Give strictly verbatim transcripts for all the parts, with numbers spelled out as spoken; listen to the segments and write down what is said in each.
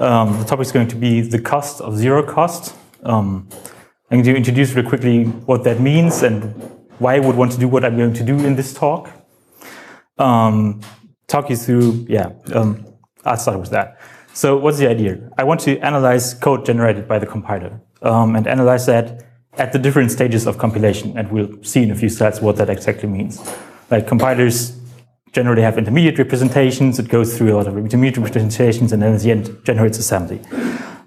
Um, the topic is going to be the cost of zero cost. Um, I'm going to introduce very quickly what that means and why I would want to do what I'm going to do in this talk. Um, talk you through, yeah, um, I'll start with that. So what's the idea? I want to analyze code generated by the compiler um, and analyze that at the different stages of compilation. And we'll see in a few slides what that exactly means. Like compilers generally have intermediate representations. It goes through a lot of intermediate representations and then at the end generates assembly.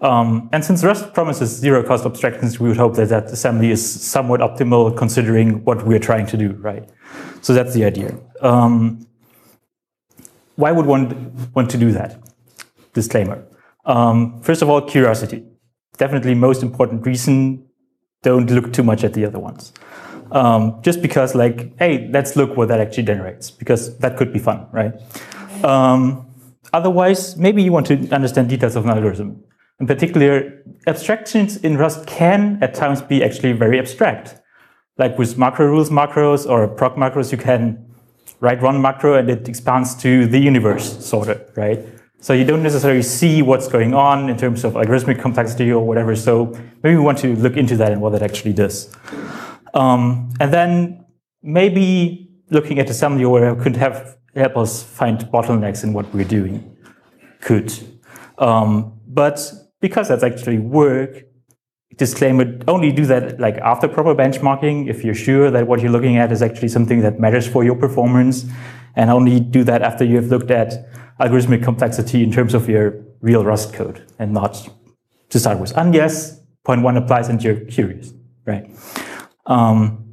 Um, and since Rust promises zero cost abstractions, we would hope that that assembly is somewhat optimal considering what we're trying to do, right? So that's the idea. Um, why would one want to do that? Disclaimer. Um, first of all, curiosity. Definitely most important reason. Don't look too much at the other ones. Um, just because like, hey, let's look what that actually generates, because that could be fun, right? Um, otherwise, maybe you want to understand details of an algorithm. In particular, abstractions in Rust can at times be actually very abstract. Like with macro rules macros or proc macros, you can write one macro and it expands to the universe, sort of, right? So you don't necessarily see what's going on in terms of algorithmic complexity or whatever. So maybe we want to look into that and what that actually does. Um, and then maybe looking at assembly or whatever could have help us find bottlenecks in what we're doing. Could. Um, But because that's actually work, disclaimer, only do that like after proper benchmarking if you're sure that what you're looking at is actually something that matters for your performance, and only do that after you have looked at algorithmic complexity in terms of your real Rust code and not to start with. And yes, point one applies and you're curious, right? Um,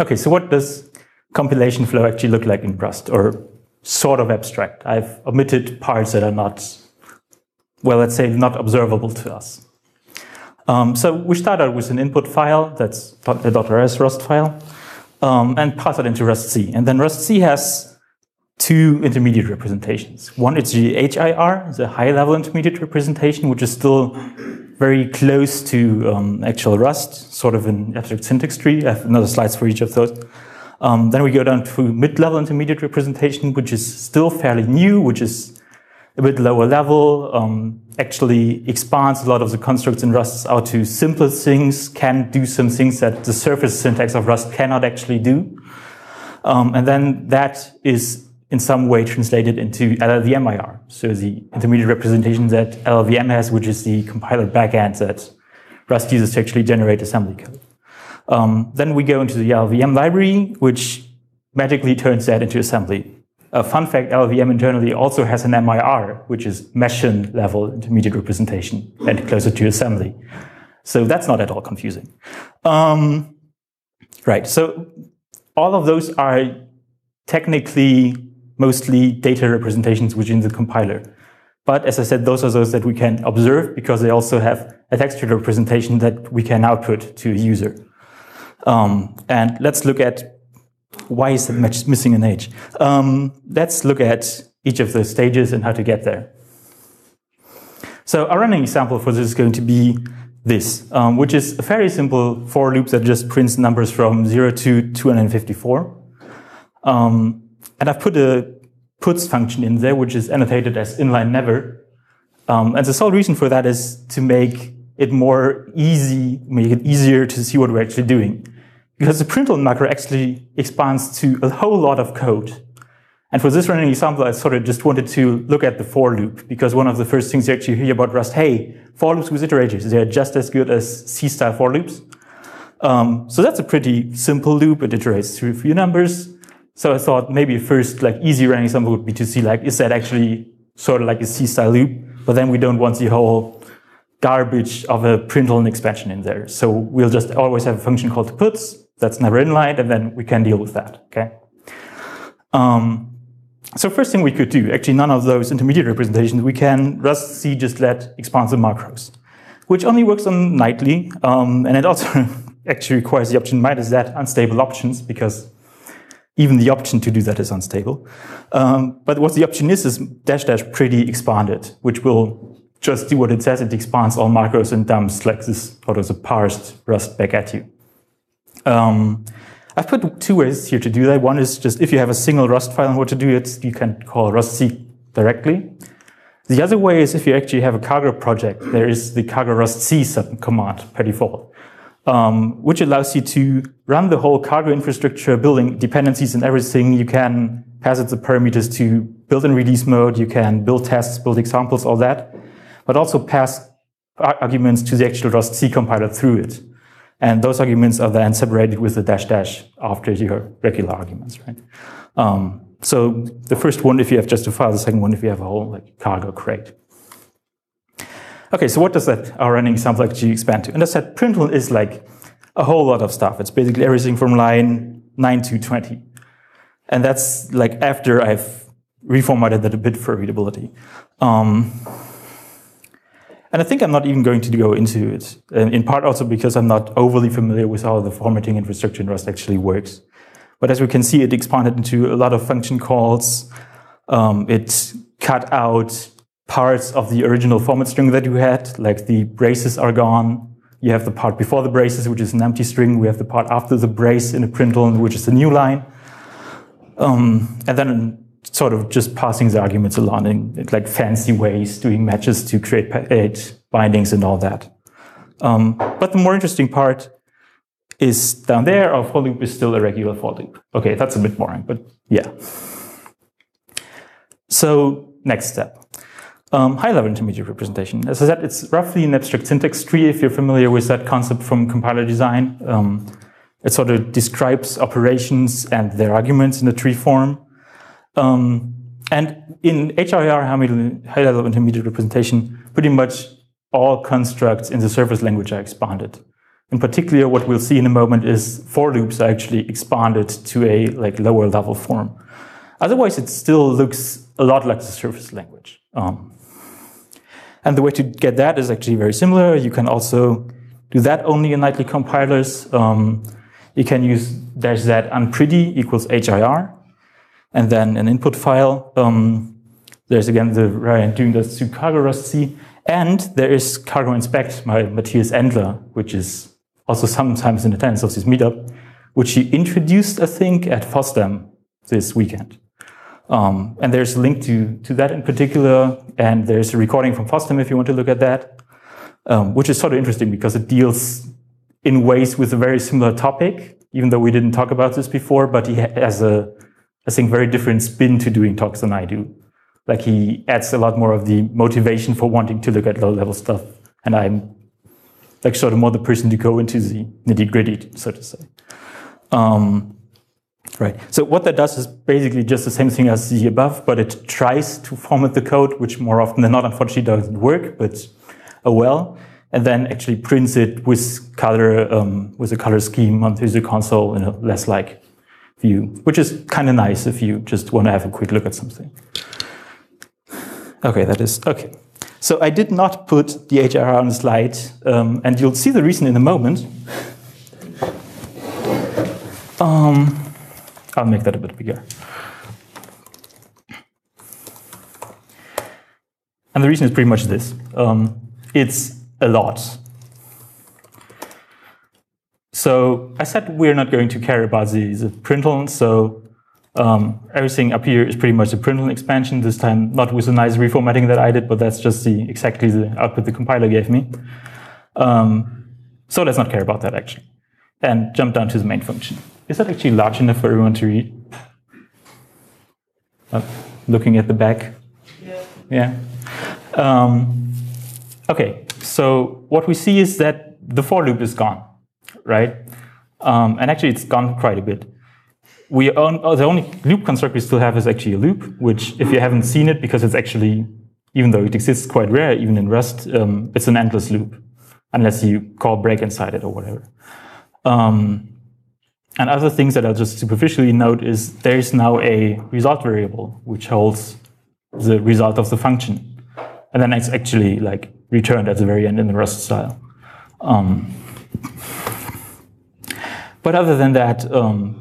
okay, so what does compilation flow actually look like in Rust, or sort of abstract? I've omitted parts that are not, well, let's say not observable to us. Um, so we start out with an input file, that's a .rs Rust file, um, and pass it into rustc. And then rustc has two intermediate representations. One is the H I R, the high-level intermediate representation, which is still very close to um, actual Rust, sort of an abstract syntax tree. I have another slides for each of those. Um, then we go down to mid-level intermediate representation, which is still fairly new, which is a bit lower level, um, actually expands a lot of the constructs in Rust out to simpler things, can do some things that the surface syntax of Rust cannot actually do. Um, and then that is in some way translated into L L V M I R, so the intermediate representation that L L V M has, which is the compiler backend that Rust uses to actually generate assembly code. Um, then we go into the L L V M library, which magically turns that into assembly. A fun fact, L L V M internally also has an M I R, which is Machine level intermediate representation and closer to assembly. So that's not at all confusing. Um, right, so all of those are technically mostly data representations within the compiler. But as I said, those are those that we can observe because they also have a textual representation that we can output to a user. Um, and let's look at why is that match missing an H? Um, let's look at each of those stages and how to get there. So our running example for this is going to be this, um, which is a very simple for loop that just prints numbers from zero to two hundred fifty-four. Um, and I've put a puts function in there, which is annotated as inline never. Um, and the sole reason for that is to make it more easy, make it easier to see what we're actually doing. Because the println macro actually expands to a whole lot of code. And for this running example, I sort of just wanted to look at the for loop, because one of the first things you actually hear about Rust, hey, for loops with iterators, they're just as good as C-style for loops. Um, so that's a pretty simple loop. It iterates through a few numbers. So I thought maybe first like easy running example would be to see like, is that actually sort of like a C-style loop? But then we don't want the whole garbage of a println expansion in there. So we'll just always have a function called puts. That's never inline, and then we can deal with that, okay? Um, so first thing we could do, actually none of those intermediate representations, we can rustc just let expand the macros, which only works on nightly, um, and it also actually requires the option minus that unstable options, because even the option to do that is unstable. Um, but what the option is is dash dash pretty expanded, which will just do what it says. It expands all macros and dumps like this out of the parsed Rust back at you. Um, I've put two ways here to do that. One is just if you have a single Rust file and what to do it, you can call rustc directly. The other way is if you actually have a cargo project, there is the cargo rustc sub command per default, um, which allows you to run the whole cargo infrastructure, building dependencies and everything. You can pass it the parameters to build and release mode. You can build tests, build examples, all that, but also pass arguments to the actual rustc compiler through it. And those arguments are then separated with the dash dash after your regular arguments, right? Um, So the first one if you have just a file, the second one if you have a whole like cargo crate. Okay, so what does that our running example actually expand to? And I said println is like a whole lot of stuff. It's basically everything from line nine to twenty. And that's like after I've reformatted that a bit for readability. Um, and I think I'm not even going to go into it, in part also because I'm not overly familiar with how the formatting infrastructure in Rust actually works. But as we can see, it expanded into a lot of function calls. Um, it cut out parts of the original format string that you had, like the braces are gone. You have the part before the braces, which is an empty string. We have the part after the brace in a println, which is a new line. Um, and then sort of just passing the arguments along in like fancy ways, doing matches to create eight bindings and all that. Um, but the more interesting part is down there. Our for loop is still a regular for loop. Okay, that's a bit boring, but yeah. So next step, um, high-level intermediate representation. As I said, it's roughly an abstract syntax tree, if you're familiar with that concept from compiler design. Um, it sort of describes operations and their arguments in a tree form. Um, and in H I R, high-level intermediate representation, pretty much all constructs in the service language are expanded. In particular, what we'll see in a moment is for loops are actually expanded to a like lower level form. Otherwise, it still looks a lot like the service language. Um, and the way to get that is actually very similar. You can also do that only in nightly compilers. Um, you can use dash z unpretty equals H I R, and then an input file. Um, there's again the variant doing this to cargo rustc, and there is cargo inspect by Matthias Endler, which is also sometimes in attendance of this meetup, which he introduced, I think, at FOSDEM this weekend. Um, and there's a link to, to that in particular, and there's a recording from FOSDEM if you want to look at that, um, which is sort of interesting because it deals in ways with a very similar topic, even though we didn't talk about this before, but he has a, I think, very different spin to doing talks than I do. Like he adds a lot more of the motivation for wanting to look at low-level stuff, and I'm like sort of more the person to go into the nitty-gritty, so to say. Um, right. So what that does is basically just the same thing as the above, but it tries to format the code, which more often than not, unfortunately, doesn't work. But oh well. And then actually prints it with color, um, with a color scheme onto the console in a less like view, which is kind of nice if you just want to have a quick look at something. Okay, that is okay. So I did not put the H I R on the slide, um, and you'll see the reason in a moment. Um, I'll make that a bit bigger. And the reason is pretty much this. Um, it's a lot. So I said we're not going to care about the, the println, so Um, everything up here is pretty much a println expansion, this time not with the nice reformatting that I did, but that's just the exactly the output the compiler gave me. Um, so let's not care about that, actually, and jump down to the main function. Is that actually large enough for everyone to read? Uh, looking at the back? Yeah. Yeah. Um, okay, so what we see is that the for loop is gone, right? Um, and actually, it's gone quite a bit. We own, oh, the only loop construct we still have is actually a loop, which, if you haven't seen it, because it's actually, even though it exists quite rare, even in Rust, um, it's an endless loop, unless you call break inside it or whatever. Um, and other things that I'll just superficially note is there is now a result variable, which holds the result of the function. And then it's actually like returned at the very end in the Rust style. Um, but other than that, um,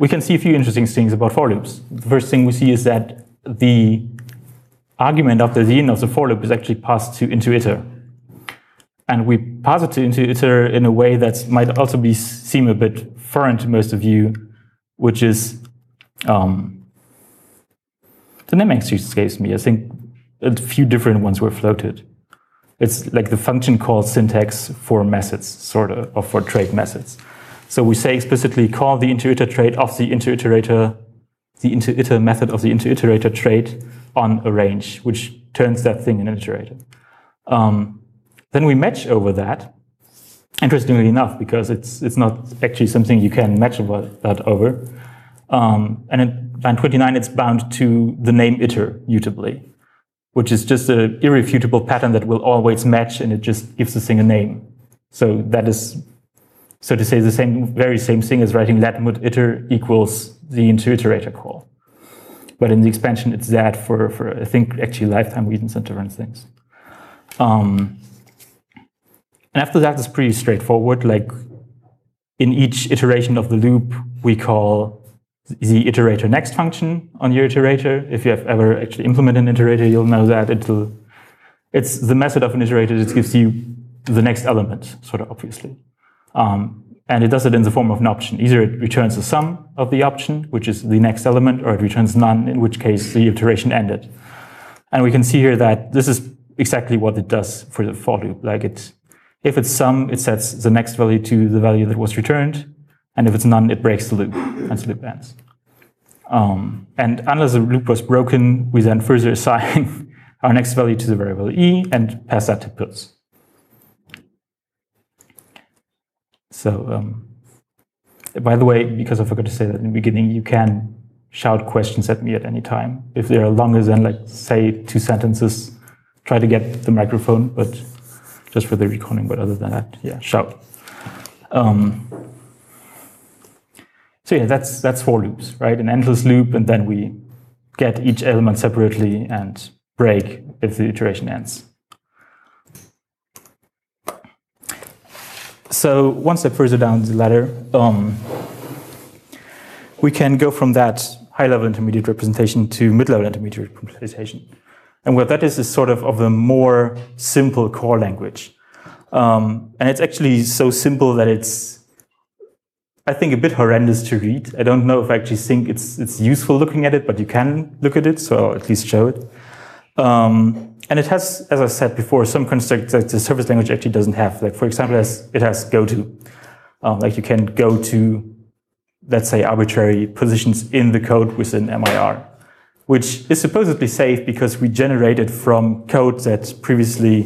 we can see a few interesting things about for loops. The first thing we see is that the argument after the end of the for loop is actually passed to into iter. And we pass it to into iter in a way that might also be seem a bit foreign to most of you, which is, um, the name actually escapes me. I think a few different ones were floated. It's like the function call syntax for methods, sort of, or for trait methods. So we say explicitly call the interiter trait of the interiter, the interiter method of the interiter trait on a range, which turns that thing in an iterator. Um, then we match over that. Interestingly enough, because it's it's not actually something you can match over that over. Um, and in line twenty-nine, it's bound to the name iter utably, which is just an irrefutable pattern that will always match, and it just gives the thing a name. So that is, so to say, the same, very same thing as writing let mod iter equals the interiter call. But in the expansion, it's that for, for I think, actually lifetime reasons and different things. Um, and after that, it's pretty straightforward. Like, in each iteration of the loop, we call the iterator next function on your iterator. If you have ever actually implemented an iterator, you'll know that it'll, it's the method of an iterator that gives you the next element, sort of obviously. Um, and it does it in the form of an option. Either it returns the sum of the option, which is the next element, or it returns none, in which case the iteration ended. And we can see here that this is exactly what it does for the for loop. Like, it, if it's sum, it sets the next value to the value that was returned. And if it's none, it breaks the loop, and the loop ends. Um, and unless the loop was broken, we then further assign our next value to the variable e and pass that to puts. So, um, by the way, because I forgot to say that in the beginning, you can shout questions at me at any time. If they are longer than, like, say, two sentences, try to get the microphone, but just for the recording. But other than that, yeah, shout. Um, So yeah, that's that's for loops, right? An endless loop, and then we get each element separately and break if the iteration ends. So one step further down the ladder, um, we can go from that high-level intermediate representation to mid-level intermediate representation. And what that is is sort of of the more simple core language. Um, and it's actually so simple that it's, I think, a bit horrendous to read. I don't know if I actually think it's it's useful looking at it, but you can look at it, so I'll at least show it. Um, and it has, as I said before, some constructs that the service language actually doesn't have. Like, for example, it has, it has go to. Um, like, you can go to, let's say, arbitrary positions in the code within M I R, which is supposedly safe because we generate it from code that previously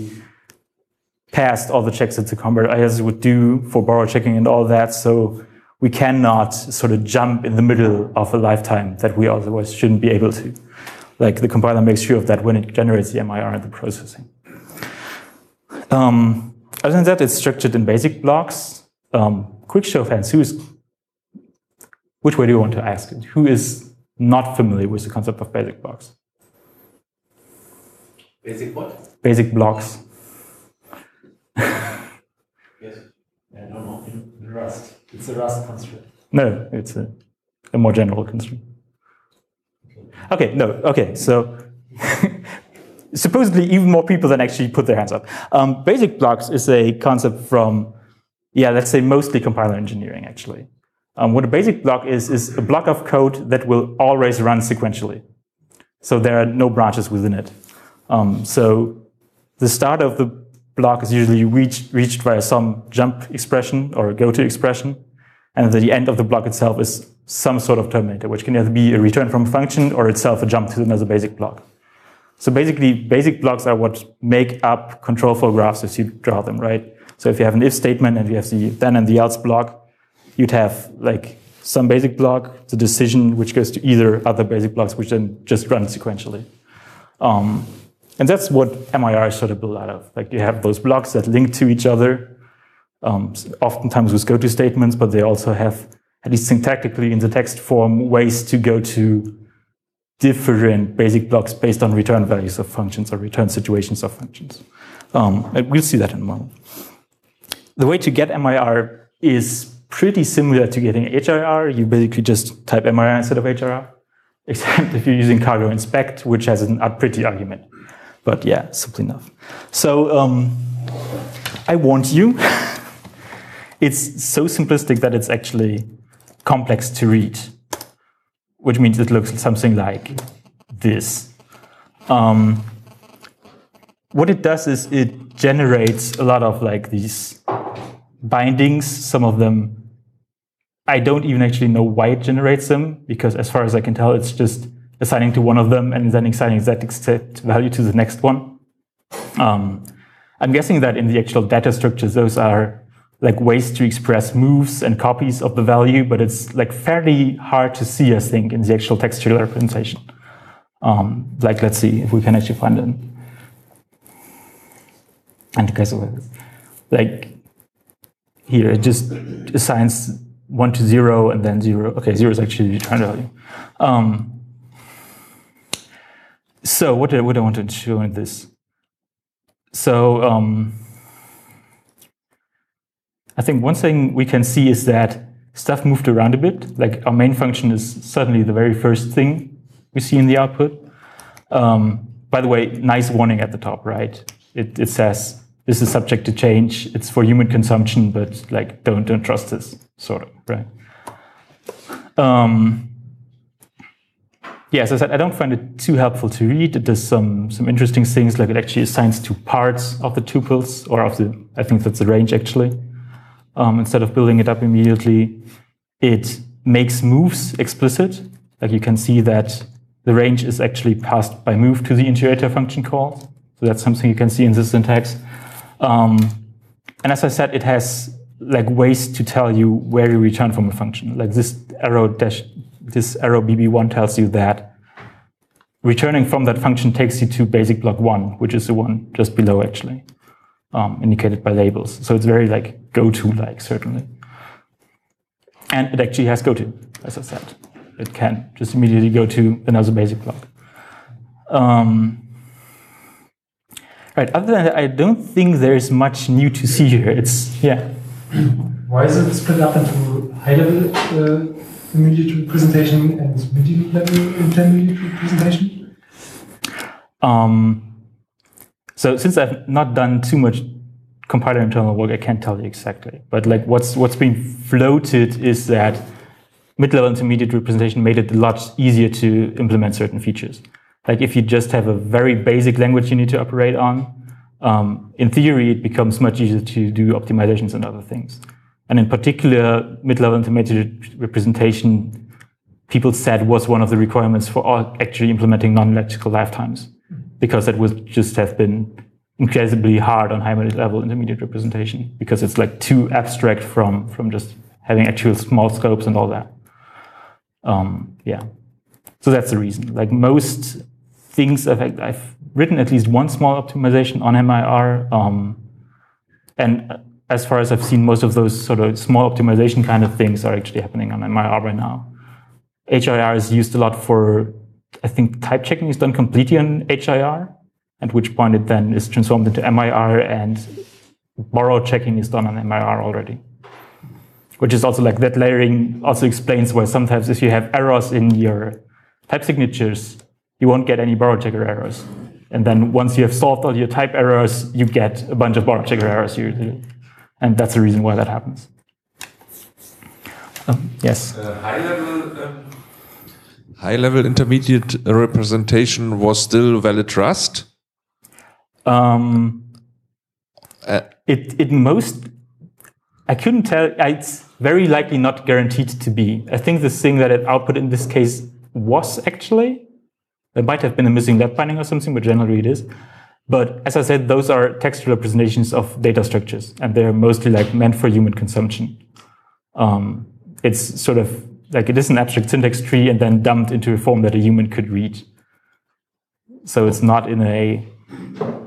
passed all the checks that the combat I S would do for borrow checking and all that. So we cannot sort of jump in the middle of a lifetime that we otherwise shouldn't be able to. Like, the compiler makes sure of that when it generates the M I R and the processing. Um, other than that, it's structured in basic blocks. Um, quick show of hands, who is, which way do you want to ask it? Who is not familiar with the concept of basic blocks? Basic what? Basic blocks. Yes, I don't know, in Rust. It's a Rust construct. No, it's a, a more general construct. Okay, okay no, okay, so supposedly even more people than actually put their hands up. Um, basic blocks is a concept from, yeah, let's say mostly compiler engineering, actually. Um, what a basic block is, is a block of code that will always run sequentially. So there are no branches within it. Um, so the start of the block is usually reached, reached via some jump expression or go-to expression, and the end of the block itself is some sort of terminator, which can either be a return from a function or itself a jump to another basic block. So basically, basic blocks are what make up control flow graphs as you draw them, right? So if you have an if statement and you have the then and the else block, you'd have like some basic block, the decision, which goes to either other basic blocks, which then just run sequentially. Um, And that's what M I R is sort of built out of. Like, you have those blocks that link to each other, um, oftentimes with goto statements, but they also have, at least syntactically in the text form, ways to go to different basic blocks based on return values of functions or return situations of functions. Um, and we'll see that in a moment. The way to get M I R is pretty similar to getting H I R. You basically just type M I R instead of H I R, except if you're using cargo inspect, which has an, a pretty argument. But yeah, simply enough. So um, I warned you. It's so simplistic that it's actually complex to read, which means it looks something like this. Um, what it does is it generates a lot of like these bindings. Some of them, I don't even actually know why it generates them, because as far as I can tell, it's just assigning to one of them and then assigning that exact value to the next one. Um, I'm guessing that in the actual data structures, those are like ways to express moves and copies of the value, but it's like fairly hard to see, I think, in the actual textual representation. Um, like, let's see if we can actually find them. And guys, like here, it just assigns one to zero and then zero. Okay, zero is actually the return value. Um, so what do, what do I want to show in this? So um, I think one thing we can see is that stuff moved around a bit. Like our main function is certainly the very first thing we see in the output. Um, by the way, nice warning at the top, right? It, it says this is subject to change. It's for human consumption, but like don't don't trust this, sort of, right? Um, yeah, as I said, I don't find it too helpful to read. It does some some interesting things, like it actually assigns to parts of the tuples or of the, I think that's the range actually. Um, instead of building it up immediately, it makes moves explicit. Like you can see that the range is actually passed by move to the iterator function call. So that's something you can see in the syntax. Um, and as I said, it has like ways to tell you where you return from a function. Like this arrow dash, this arrow B B one tells you that returning from that function takes you to basic block one, which is the one just below actually, um, indicated by labels. So it's very like goto-like, certainly. And it actually has goto, as I said. It can just immediately go to another basic block. Um, Right. Other than that, I don't think there's much new to see here. It's yeah. Why is it split up into high-level uh, immediate representation and medium-level intermediate representation? Um, so since I've not done too much compiler internal work, I can't tell you exactly. But like what's what's been floated is that mid-level intermediate representation made it a lot easier to implement certain features. Like if you just have a very basic language you need to operate on, um, in theory, it becomes much easier to do optimizations and other things. And in particular, mid-level intermediate representation, people said, was one of the requirements for actually implementing non-lexical lifetimes, because that would just have been incredibly hard on high mid-level intermediate representation, because it's like too abstract from, from just having actual small scopes and all that. Um, yeah. So that's the reason. Like most things, I've, I've written at least one small optimization on M I R, um, and as far as I've seen, most of those sort of small optimization kind of things are actually happening on M I R right now. H I R is used a lot for, I think, type checking is done completely on H I R, at which point it then is transformed into M I R, and borrow checking is done on M I R already. Which is also like that layering also explains why sometimes if you have errors in your type signatures, you won't get any borrow checker errors. And then once you have solved all your type errors, you get a bunch of borrow checker errors usually. And that's the reason why that happens. Um, yes? Uh, high-level um, high-level intermediate representation was still valid Rust? Um, uh, it, it most... I couldn't tell. It's very likely not guaranteed to be. I think the thing that it output in this case was actually, there might have been a missing lab binding or something, but generally it is. But as I said, those are textual representations of data structures, and they're mostly like meant for human consumption. Um, it's sort of like, it is an abstract syntax tree and then dumped into a form that a human could read. So it's not in a,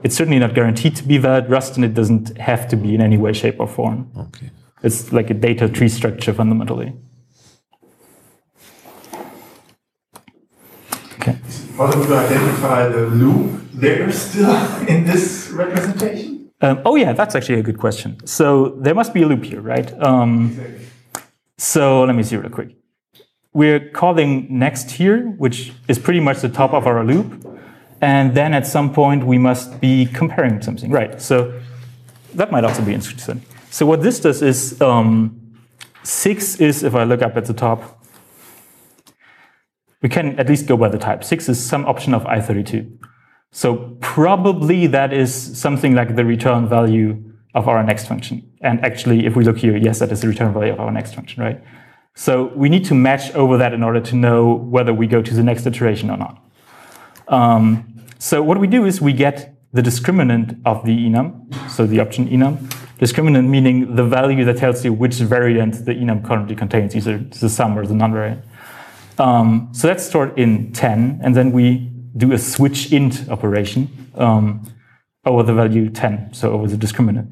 it's certainly not guaranteed to be valid Rust, and it doesn't have to be in any way, shape, or form. Okay. It's like a data tree structure fundamentally. Okay. Is it possible to identify the loop there still in this representation? Um, oh yeah, that's actually a good question. So there must be a loop here, right? Um, exactly. So let me see real quick. We're calling next here, which is pretty much the top of our loop. And then at some point, we must be comparing something. Right, so that might also be interesting. So what this does is, um, six is, if I look up at the top, we can at least go by the type. six is some option of I thirty-two. So probably that is something like the return value of our next function. And actually, if we look here, yes, that is the return value of our next function, right? So we need to match over that in order to know whether we go to the next iteration or not. Um, so what we do is we get the discriminant of the enum, so the option enum. Discriminant meaning the value that tells you which variant the enum currently contains, either the sum or the non-variant. Um, so that's stored in ten, and then we do a switch int operation um, over the value ten, so over the discriminant.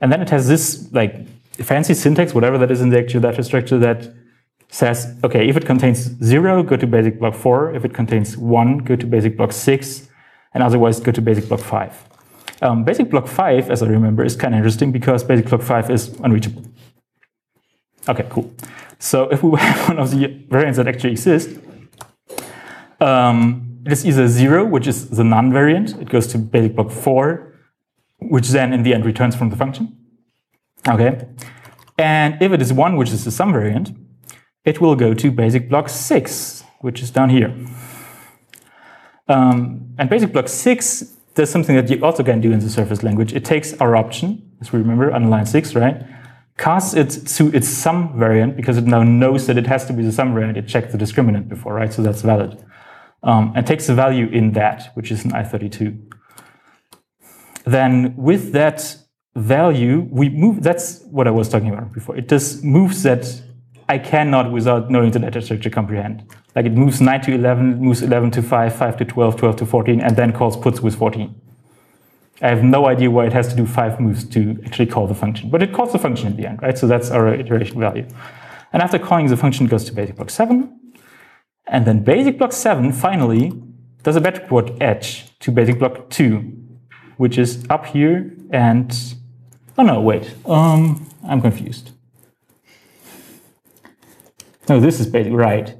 And then it has this like fancy syntax, whatever that is in the actual data structure, that says, okay, if it contains zero, go to basic block four. If it contains one, go to basic block six, and otherwise go to basic block five. Um, basic block five, as I remember, is kind of interesting because basic block five is unreachable. Okay, cool. So if we have one of the variants that actually exist, um, it is either zero, which is the non-variant. It goes to basic block four, which then in the end returns from the function. Okay. And if it is one, which is the sum variant, it will go to basic block six, which is down here. Um, and basic block six does something that you also can do in the surface language. It takes our option, as we remember, on line six, right? Casts it to its sum variant because it now knows that it has to be the sum variant. It checked the discriminant before, right? So that's valid. Um, and takes a value in that, which is an I thirty-two. Then with that value, we move, that's what I was talking about before. It just moves that I cannot without knowing the data structure comprehend. Like it moves nine to eleven, it moves eleven to five, five to twelve, twelve to fourteen, and then calls puts with fourteen. I have no idea why it has to do five moves to actually call the function, but it calls the function in the end, right? So that's our iteration value. And after calling the function, it goes to basic block seven. And then basic block seven finally does a backward edge to basic block two, which is up here and, oh no, wait, um, I'm confused. No, this is basic, right.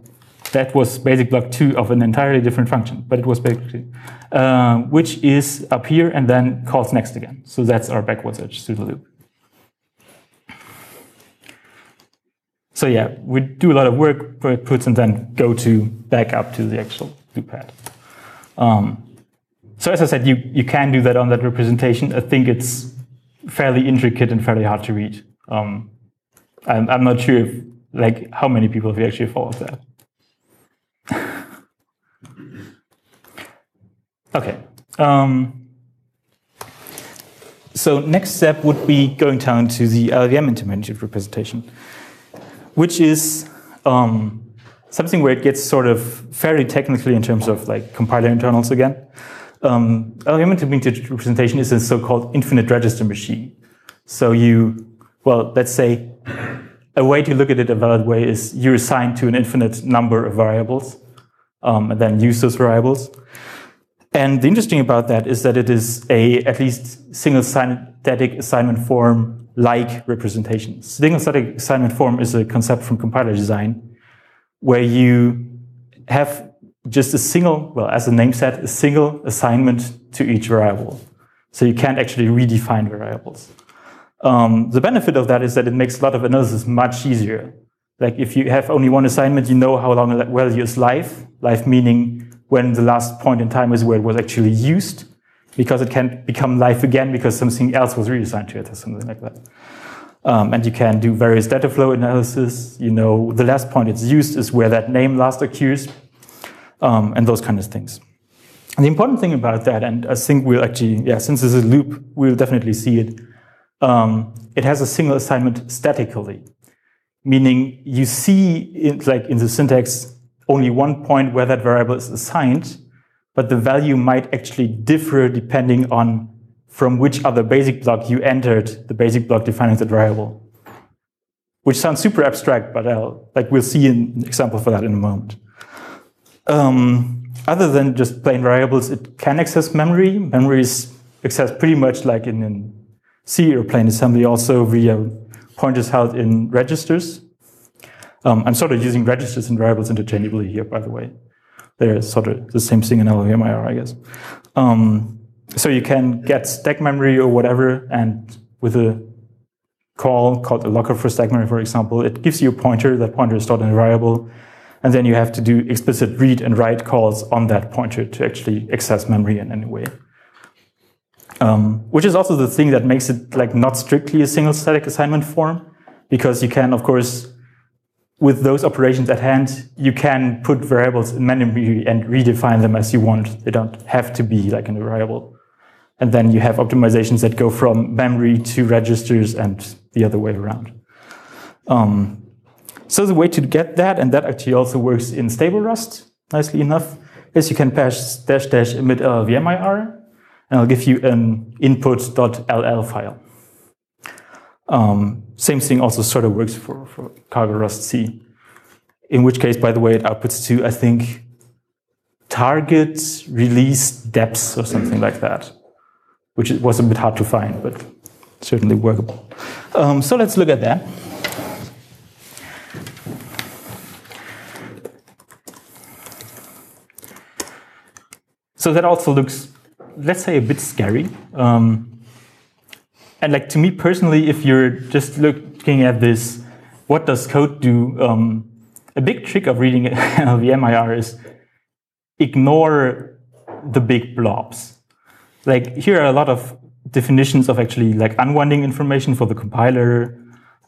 That was basic block two of an entirely different function, but it was basic two, uh, which is up here and then calls next again. So that's our backwards edge through the loop. So yeah, we do a lot of work, put puts, and then go to back up to the actual loop head. Um, so as I said, you, you can do that on that representation. I think it's fairly intricate and fairly hard to read. Um, I'm, I'm not sure if, like how many people have actually followed that. Okay. Um, so next step would be going down to the L L V M intermediate representation, which is um, something where it gets sort of fairly technically in terms of like compiler internals again. Um, L L V M intermediate representation is a so-called infinite register machine. So you, well, let's say a way to look at it a valid way is you're assigned to an infinite number of variables um, and then use those variables. And the interesting about that is that it is a at least single static assignment form like representations. Single static assignment form is a concept from compiler design where you have just a single, well, as the name said, a single assignment to each variable. So you can't actually redefine variables. Um, the benefit of that is that it makes a lot of analysis much easier. Like if you have only one assignment, you know how long a value is live, live meaning when the last point in time is where it was actually used, because it can become live again because something else was reassigned to it or something like that. Um, and you can do various data flow analysis. You know, the last point it's used is where that name last occurs, um, and those kind of things. And the important thing about that, and I think we'll actually, yeah, since this is a loop, we'll definitely see it. Um, it has a single assignment statically, meaning you see, it, like in the syntax, only one point where that variable is assigned, but the value might actually differ depending on from which other basic block you entered the basic block defining that variable. Which sounds super abstract, but I'll, like we'll see an example for that in a moment. Um, other than just plain variables, it can access memory. Memory is accessed pretty much like in, in C or plain assembly, also via pointers held in registers. Um, I'm sort of using registers and variables interchangeably here, by the way. They're sort of the same thing in L L V M I R, I guess. Um, so you can get stack memory or whatever, and with a call called a locker for stack memory, for example, it gives you a pointer. That pointer is stored in a variable, And then you have to do explicit read and write calls on that pointer to actually access memory in any way. Um, which is also the thing that makes it like not strictly a single static assignment form, because you can, of course, with those operations at hand, you can put variables in memory and redefine them as you want. They don't have to be like in a variable. And then you have optimizations that go from memory to registers and the other way around. Um, So the way to get that, and that actually also works in stable Rust, nicely enough, is you can pass dash dash emit L L V M I R, and I'll give you an input.ll file. Um, same thing also sort of works for, for cargo rustc, in which case, by the way, it outputs to, I think, target release depths or something like that, which was a bit hard to find, but certainly workable. Um, so let's look at that. So that also looks, let's say, a bit scary. Um, and like to me personally, if you're just looking at this, what does code do? Um, a big trick of reading L L V M I R is ignore the big blobs. Like here are a lot of definitions of actually like unwinding information for the compiler,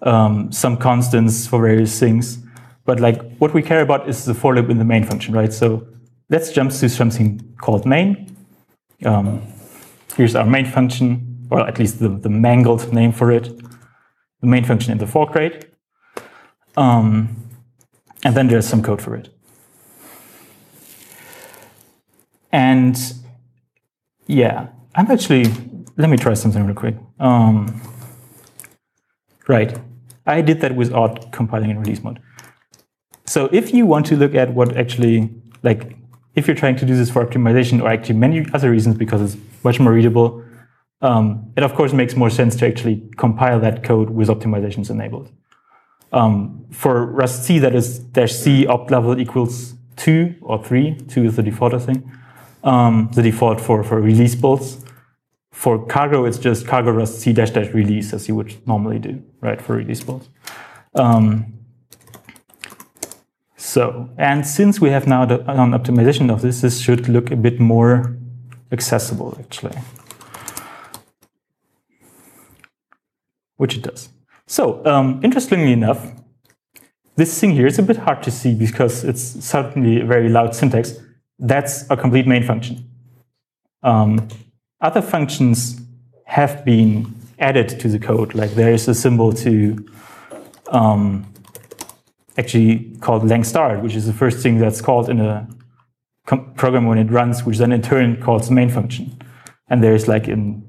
um, some constants for various things. But like what we care about is the for loop in the main function, right? So let's jump to something called main. Um, here's our main function, or at least the, the mangled name for it. The main function in the fork rate. Um, and then there's some code for it. And yeah, I'm actually, let me try something real quick. Um, right, I did that without compiling in release mode. So if you want to look at what actually, like, if you're trying to do this for optimization or actually many other reasons because it's much more readable, um, it of course makes more sense to actually compile that code with optimizations enabled. Um, for Rust C, that is dash C opt level equals two or three. Two is the default, I think. Um, the default for, for release builds. For cargo, it's just cargo Rust C dash dash release, as you would normally do, right, for release builds. Um, So, and since we have now done optimization of this, this should look a bit more accessible, actually. Which it does. So, um, interestingly enough, this thing here is a bit hard to see because it's certainly a very loud syntax. That's a complete main function. Um, other functions have been added to the code. Like there is a symbol to... Um, actually called lang start, which is the first thing that's called in a program when it runs, which then in turn calls the main function. And there's like an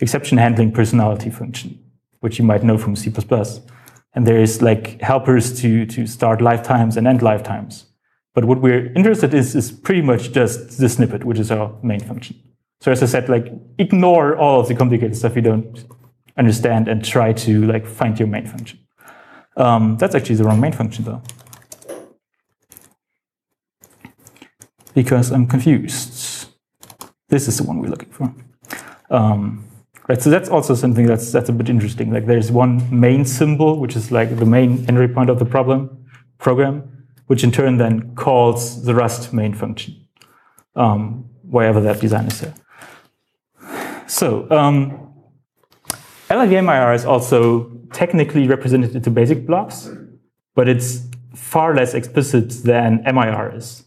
exception handling personality function, which you might know from C plus plus. And there is like helpers to, to start lifetimes and end lifetimes. But what we're interested in is, is pretty much just the snippet, which is our main function. So as I said, like ignore all of the complicated stuff you don't understand and try to like find your main function. Um, that's actually the wrong main function, though, because I'm confused. This is the one we're looking for. Um, right, so that's also something that's that's a bit interesting. Like there's one main symbol, which is like the main entry point of the problem program, which in turn then calls the Rust main function, um, wherever that design is there. So um, L L V M I R is also technically represented into basic blocks, but it's far less explicit than M I R is,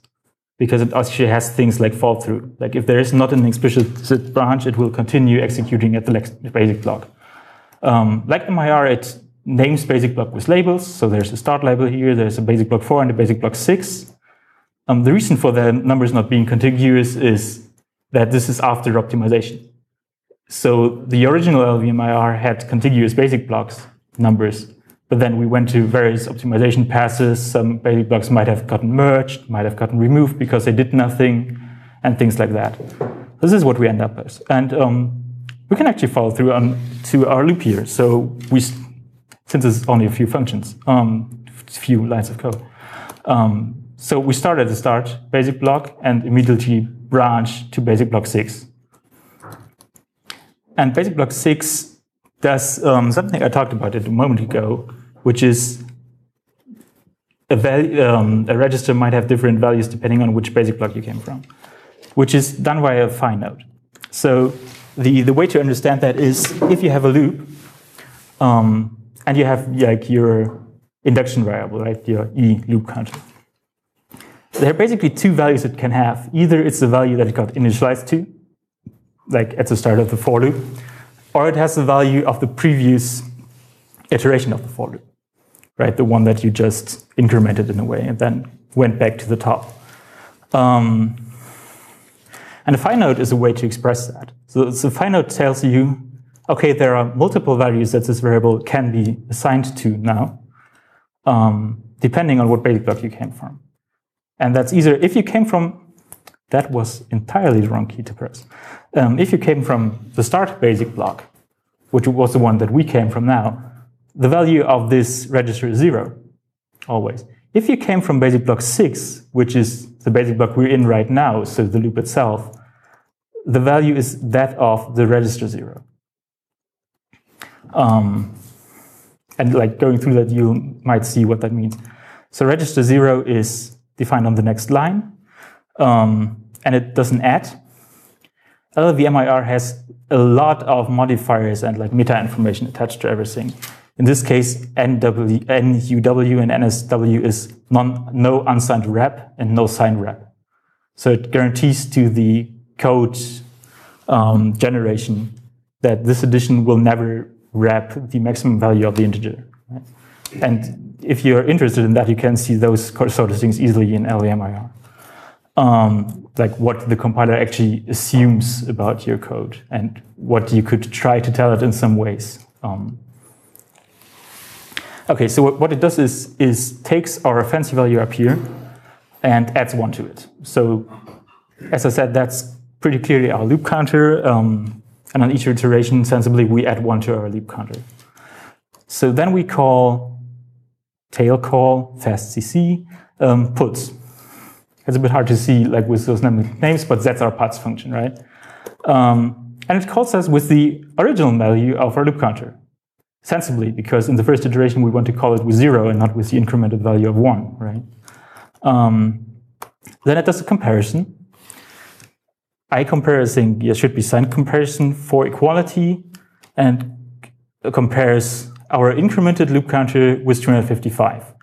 because it actually has things like fall through. Like if there is not an explicit branch, it will continue executing at the basic block. Um, like M I R, it names basic block with labels. So there's a start label here, there's a basic block four and a basic block six. Um, the reason for the numbers not being contiguous is that this is after optimization. So the original L L V M I R had contiguous basic blocks numbers, but then we went to various optimization passes. Some basic blocks might have gotten merged, might have gotten removed because they did nothing, and things like that. This is what we end up with. And um, we can actually follow through on to our loop here. So we, since it's only a few functions, um, few lines of code. Um, so we start at the start basic block and immediately branch to basic block six. And basic block six does um, something I talked about it a moment ago, which is a, value, um, a register might have different values depending on which basic block you came from, which is done by a fine node. So the, the way to understand that is if you have a loop um, and you have like your induction variable, right, your E loop counter, there are basically two values it can have. Either it's the value that it got initialized to, like at the start of the for loop, or it has the value of the previous iteration of the for loop, right? The one that you just incremented in a way and then went back to the top. Um, and a fine node is a way to express that. So the so fine node tells you, okay, there are multiple values that this variable can be assigned to now, um, depending on what basic block you came from. And that's either if you came from, that was entirely the wrong key to press. Um, if you came from the start basic block, which was the one that we came from now, the value of this register is zero, always. If you came from basic block six, which is the basic block we're in right now, so the loop itself, the value is that of the register zero. Um, and like going through that, you might see what that means. So register zero is defined on the next line, um, and it doesn't add. L L V M I R has a lot of modifiers and like meta information attached to everything. In this case, N W, N U W and N S W is non, no unsigned wrap and no signed wrap. So it guarantees to the code um, generation that this addition will never wrap the maximum value of the integer. Right? And if you're interested in that, you can see those sort of things easily in L L V M I R. Um, like what the compiler actually assumes about your code and what you could try to tell it in some ways. Um, okay, so what, what it does is, is takes our fancy value up here and adds one to it. So as I said, that's pretty clearly our loop counter. Um, and on each iteration, sensibly, we add one to our loop counter. So then we call tail call fastcc um, puts. It's a bit hard to see like with those names, but that's our puts function, right? Um, and it calls us with the original value of our loop counter, sensibly, because in the first iteration, we want to call it with zero and not with the incremented value of one, right? Um, then it does a comparison. I comparison, yeah, should be signed comparison for equality, and compares our incremented loop counter with two hundred fifty-five.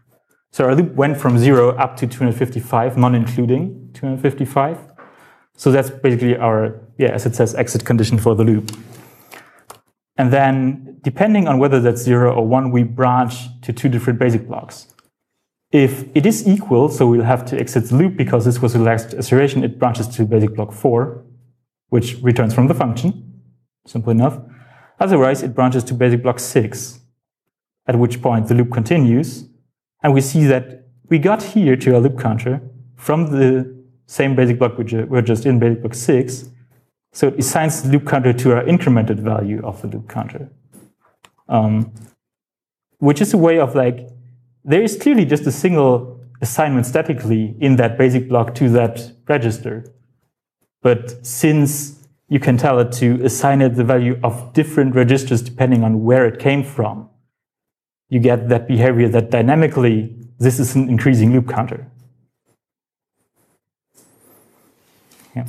So our loop went from zero up to two hundred fifty-five, non-including two hundred fifty-five. So that's basically our, yeah, as it says, exit condition for the loop. And then depending on whether that's zero or one, we branch to two different basic blocks. If it is equal, so we'll have to exit the loop because this was the last iteration, it branches to basic block four, which returns from the function, simple enough. Otherwise, it branches to basic block six, at which point the loop continues. And we see that we got here to our loop counter from the same basic block we were just in, basic block six. So it assigns the loop counter to our incremented value of the loop counter, um, which is a way of like, there is clearly just a single assignment statically in that basic block to that register. But since you can tell it to assign it the value of different registers depending on where it came from, you get that behavior that dynamically, this is an increasing loop counter. Yeah.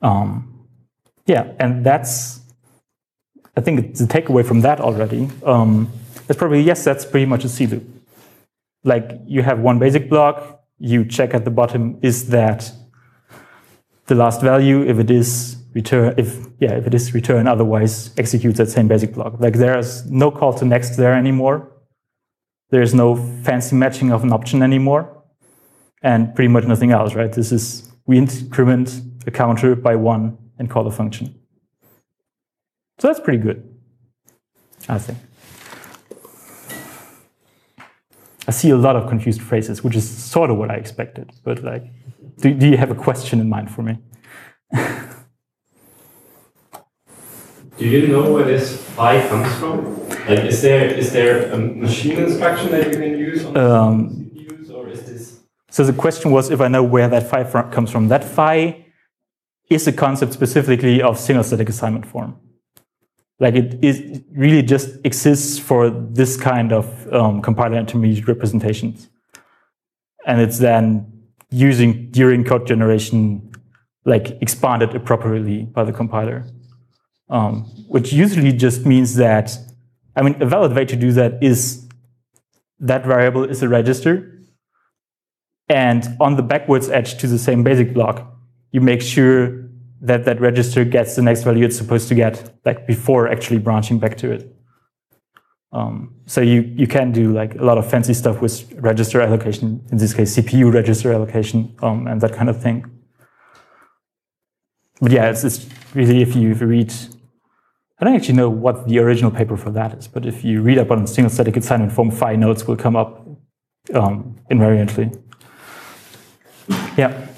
Um, yeah, and that's, I think the takeaway from that already, um, is probably, yes, that's pretty much a C loop. Like you have one basic block, you check at the bottom, is that the last value? If it is, return, if yeah, if it is return, otherwise execute that same basic block. Like there is no call to next there anymore. There is no fancy matching of an option anymore, and pretty much nothing else, right? This is we increment a counter by one and call a function. So that's pretty good, I think. I see a lot of confused phrases, which is sort of what I expected. But like, do, do you have a question in mind for me? Do you know where this phi comes from? Like, is there is there a machine instruction that you can use on um, C P Us, or is this? So the question was if I know where that phi from, comes from. That phi is a concept specifically of single static assignment form. Like it is really just exists for this kind of um, compiler intermediate representations. And it's then using during code generation, like expanded appropriately by the compiler, um, which usually just means that, I mean, a valid way to do that is that variable is a register. And on the backwards edge to the same basic block, you make sure that that register gets the next value it's supposed to get, like before actually branching back to it. Um, so you, you can do like a lot of fancy stuff with register allocation, in this case, C P U register allocation, um, and that kind of thing. But yeah, it's, it's really, if you, if you read, I don't actually know what the original paper for that is, but if you read up on single static assignment form, phi nodes will come up um, invariantly. Yeah.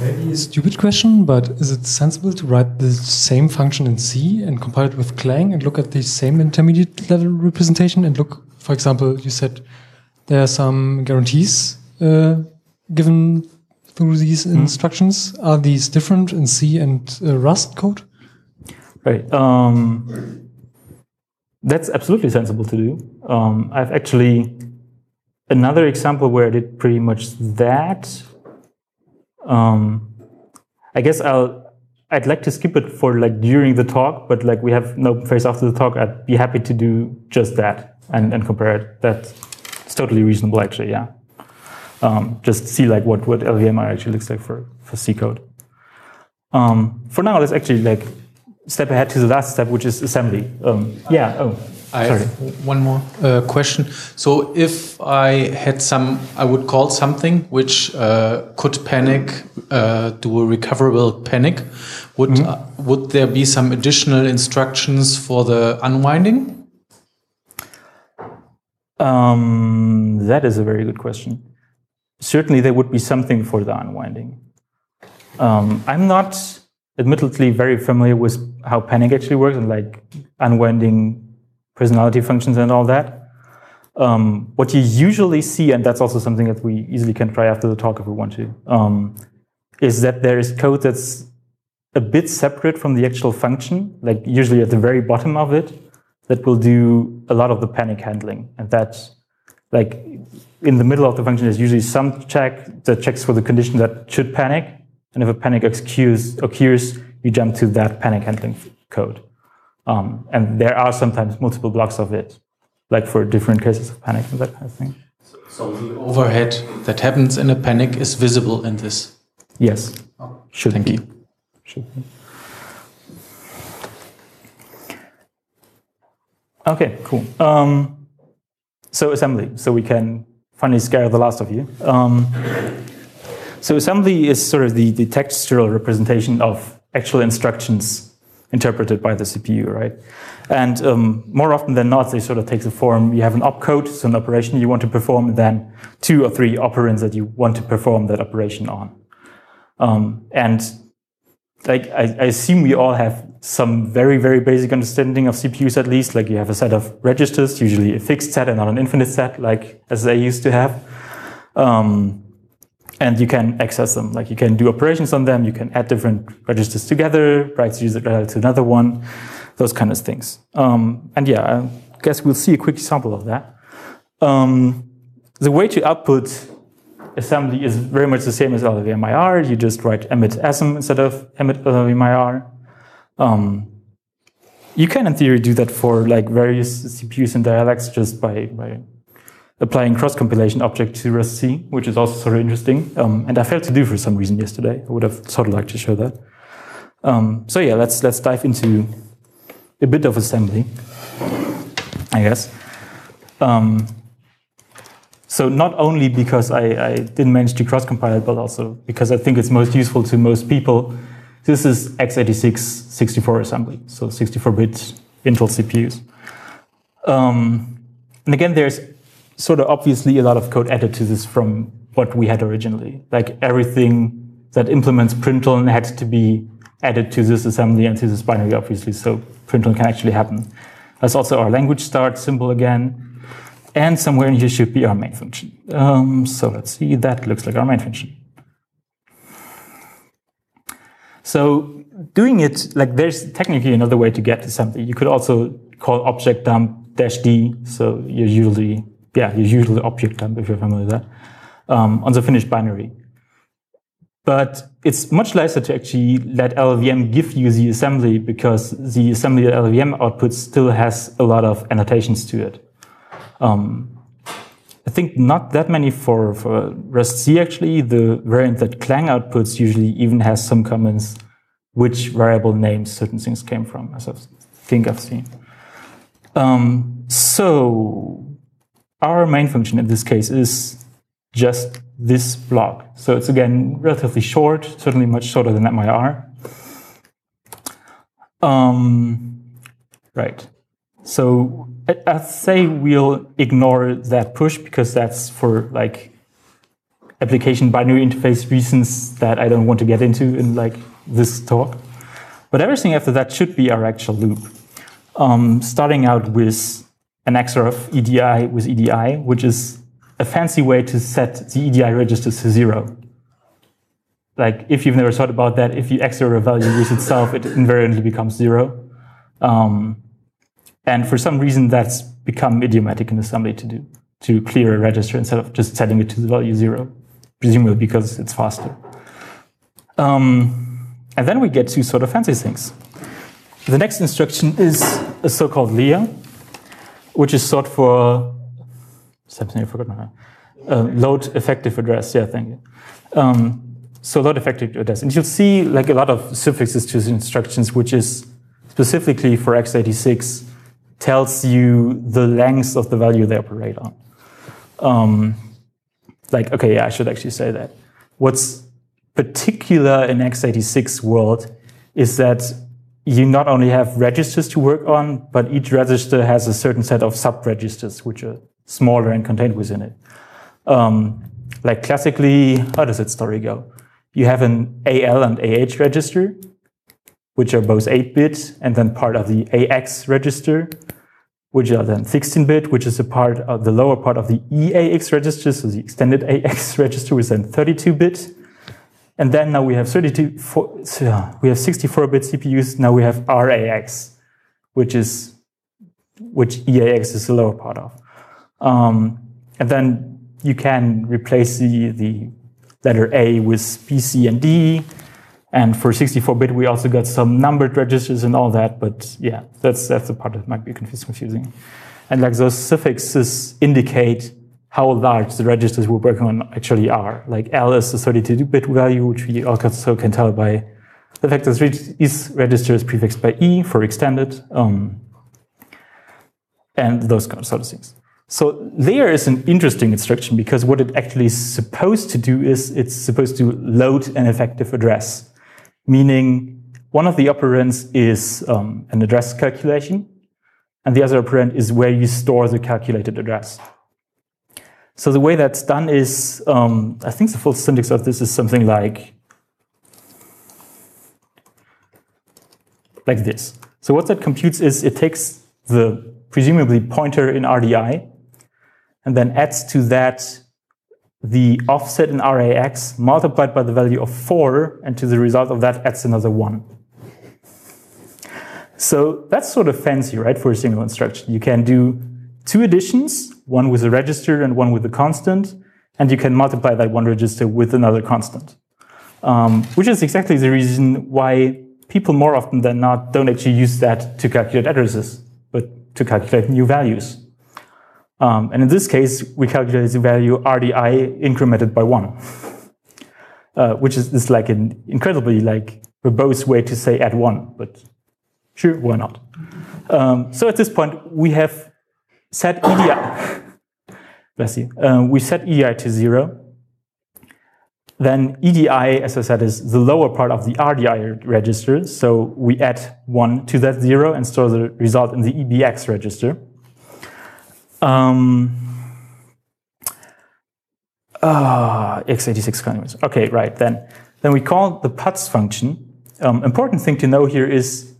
Maybe a stupid question, but is it sensible to write the same function in C and compile it with Clang and look at the same intermediate level representation and look, for example, you said there are some guarantees uh, given through these mm-hmm. instructions. Are these different in C and uh, Rust code? Right. Um, that's absolutely sensible to do. Um, I've actually another example where I did pretty much that. Um, I guess I'll, I'd like to skip it for like during the talk, but like we have an open phase after the talk. I'd be happy to do just that and, and compare it. That's totally reasonable actually, yeah. Um, just see like what, what L V M I R actually looks like for, for C code. Um, for now, let's actually like step ahead to the last step, which is assembly. Um, yeah, oh, I sorry. Have one more uh, question. So if I had some, I would call something which uh, could panic, uh, do a recoverable panic, would, mm-hmm. uh, would there be some additional instructions for the unwinding? Um, that is a very good question. Certainly there would be something for the unwinding. Um, I'm not admittedly very familiar with how panic actually works and like unwinding personality functions and all that. Um, what you usually see, and that's also something that we easily can try after the talk if we want to, um, is that there is code that's a bit separate from the actual function, like usually at the very bottom of it, that will do a lot of the panic handling. And that's like, in the middle of the function, there's usually some check that checks for the condition that should panic. And if a panic occurs, occurs you jump to that panic handling code. Um, and there are sometimes multiple blocks of it, like for different cases of panic and that kind of thing. So, so the overhead that happens in a panic is visible in this? Yes. Oh, should thank be. you. Should be. Okay, cool. Um, so assembly, so we can finally scare the last of you. Um, so assembly is sort of the, the textual representation of actual instructions interpreted by the C P U, right? And um, more often than not, they sort of take the form, you have an opcode, so an operation you want to perform, and then two or three operands that you want to perform that operation on. Um, and like I, I assume we all have some very, very basic understanding of C P Us at least, like you have a set of registers, usually a fixed set and not an infinite set, like as they used to have. Um, and you can access them, like you can do operations on them, you can add different registers together, write to another one, those kind of things. Um, and yeah, I guess we'll see a quick example of that. Um, the way to output assembly is very much the same as L L V M I R, you just write emit asm instead of emit L L V M I R. Um, you can, in theory, do that for like various C P Us and dialects just by, by applying cross-compilation object to rust C, which is also sort of interesting. Um, and I failed to do for some reason yesterday. I would have sort of liked to show that. Um, so yeah, let's let's dive into a bit of assembly, I guess. Um, so not only because I, I didn't manage to cross-compile it, but also because I think it's most useful to most people. This is x eighty-six sixty-four assembly, so sixty-four bit Intel C P Us. Um, and again, there's sort of obviously a lot of code added to this from what we had originally. Like everything that implements println had to be added to this assembly and to this binary, obviously, so println can actually happen. There's also our language start symbol again. And somewhere in here should be our main function. Um, so let's see, that looks like our main function. So doing it, like there's technically another way to get to something. You could also call object dump dash D. So you're usually, yeah, you're usually object dump if you're familiar with that, um, on the finished binary. But it's much nicer to actually let L L V M give you the assembly, because the assembly L L V M output still has a lot of annotations to it. Um, I think not that many for, for rust C actually. The variant that Clang outputs usually even has some comments which variable names certain things came from, as I think I've seen. Um, so our main function in this case is just this block. So it's, again, relatively short, certainly much shorter than M I R. Um, right. So I'd say we'll ignore that push, because that's for like application binary interface reasons that I don't want to get into in like this talk. But everything after that should be our actual loop. Um, starting out with an X O R of E D I with E D I, which is a fancy way to set the E D I registers to zero. Like, if you've never thought about that, if you X O R a value with itself, it invariantly becomes zero. Um, and for some reason, that's become idiomatic in assembly to do, to clear a register instead of just setting it to the value zero, presumably because it's faster. Um, and then we get to sort of fancy things. The next instruction is a so-called L I A, which is sought for something I forgot my name. Uh, load effective address. Yeah, thank you. Um, so load effective address. And you'll see like a lot of suffixes to the instructions, which is specifically for x eighty-six, tells you the length of the value they operate on. Um, like, okay, yeah, I should actually say that. What's particular in x eighty-six world is that you not only have registers to work on, but each register has a certain set of sub-registers, which are smaller and contained within it. Um, like classically, how does that story go? You have an A L and A H register, which are both eight bit, and then part of the A X register, which are then sixteen bit, which is a part of the lower part of the E A X register, so the extended A X register was then thirty-two bit. And then now we have sixty-four bit C P Us, now we have R A X, which is, which E A X is the lower part of. Um, and then you can replace the, the letter A with B, C, and D. And for sixty-four bit, we also got some numbered registers and all that. But yeah, that's that's the part that might be confusing. And like those suffixes indicate how large the registers we're working on actually are. Like L is a thirty-two bit value, which we also can tell by the fact that this register is prefixed by E for extended, um, and those kind of sort of things. So layer is an interesting instruction, because what it actually is supposed to do is it's supposed to load an effective address, meaning one of the operands is um, an address calculation, and the other operand is where you store the calculated address. So the way that's done is, um, I think the full syntax of this is something like, like this. So what that computes is it takes the presumably pointer in R D I, and then adds to that the offset in R A X multiplied by the value of four, and to the result of that adds another one. So that's sort of fancy, right, for a single instruction. You can do two additions, one with a register and one with a constant, and you can multiply that one register with another constant, um, which is exactly the reason why people more often than not don't actually use that to calculate addresses, but to calculate new values. Um, and in this case, we calculate the value R D I incremented by one, uh, which is, is like an incredibly like verbose way to say add one, but sure, why not? Um, so at this point, we have set E D I. Bless you. Um, we set E D I to zero. Then E D I, as I said, is the lower part of the R D I register. So we add one to that zero and store the result in the E B X register. Um, uh, x eighty-six continuous. Okay, right, then. Then we call the P U T S function. Um, important thing to know here is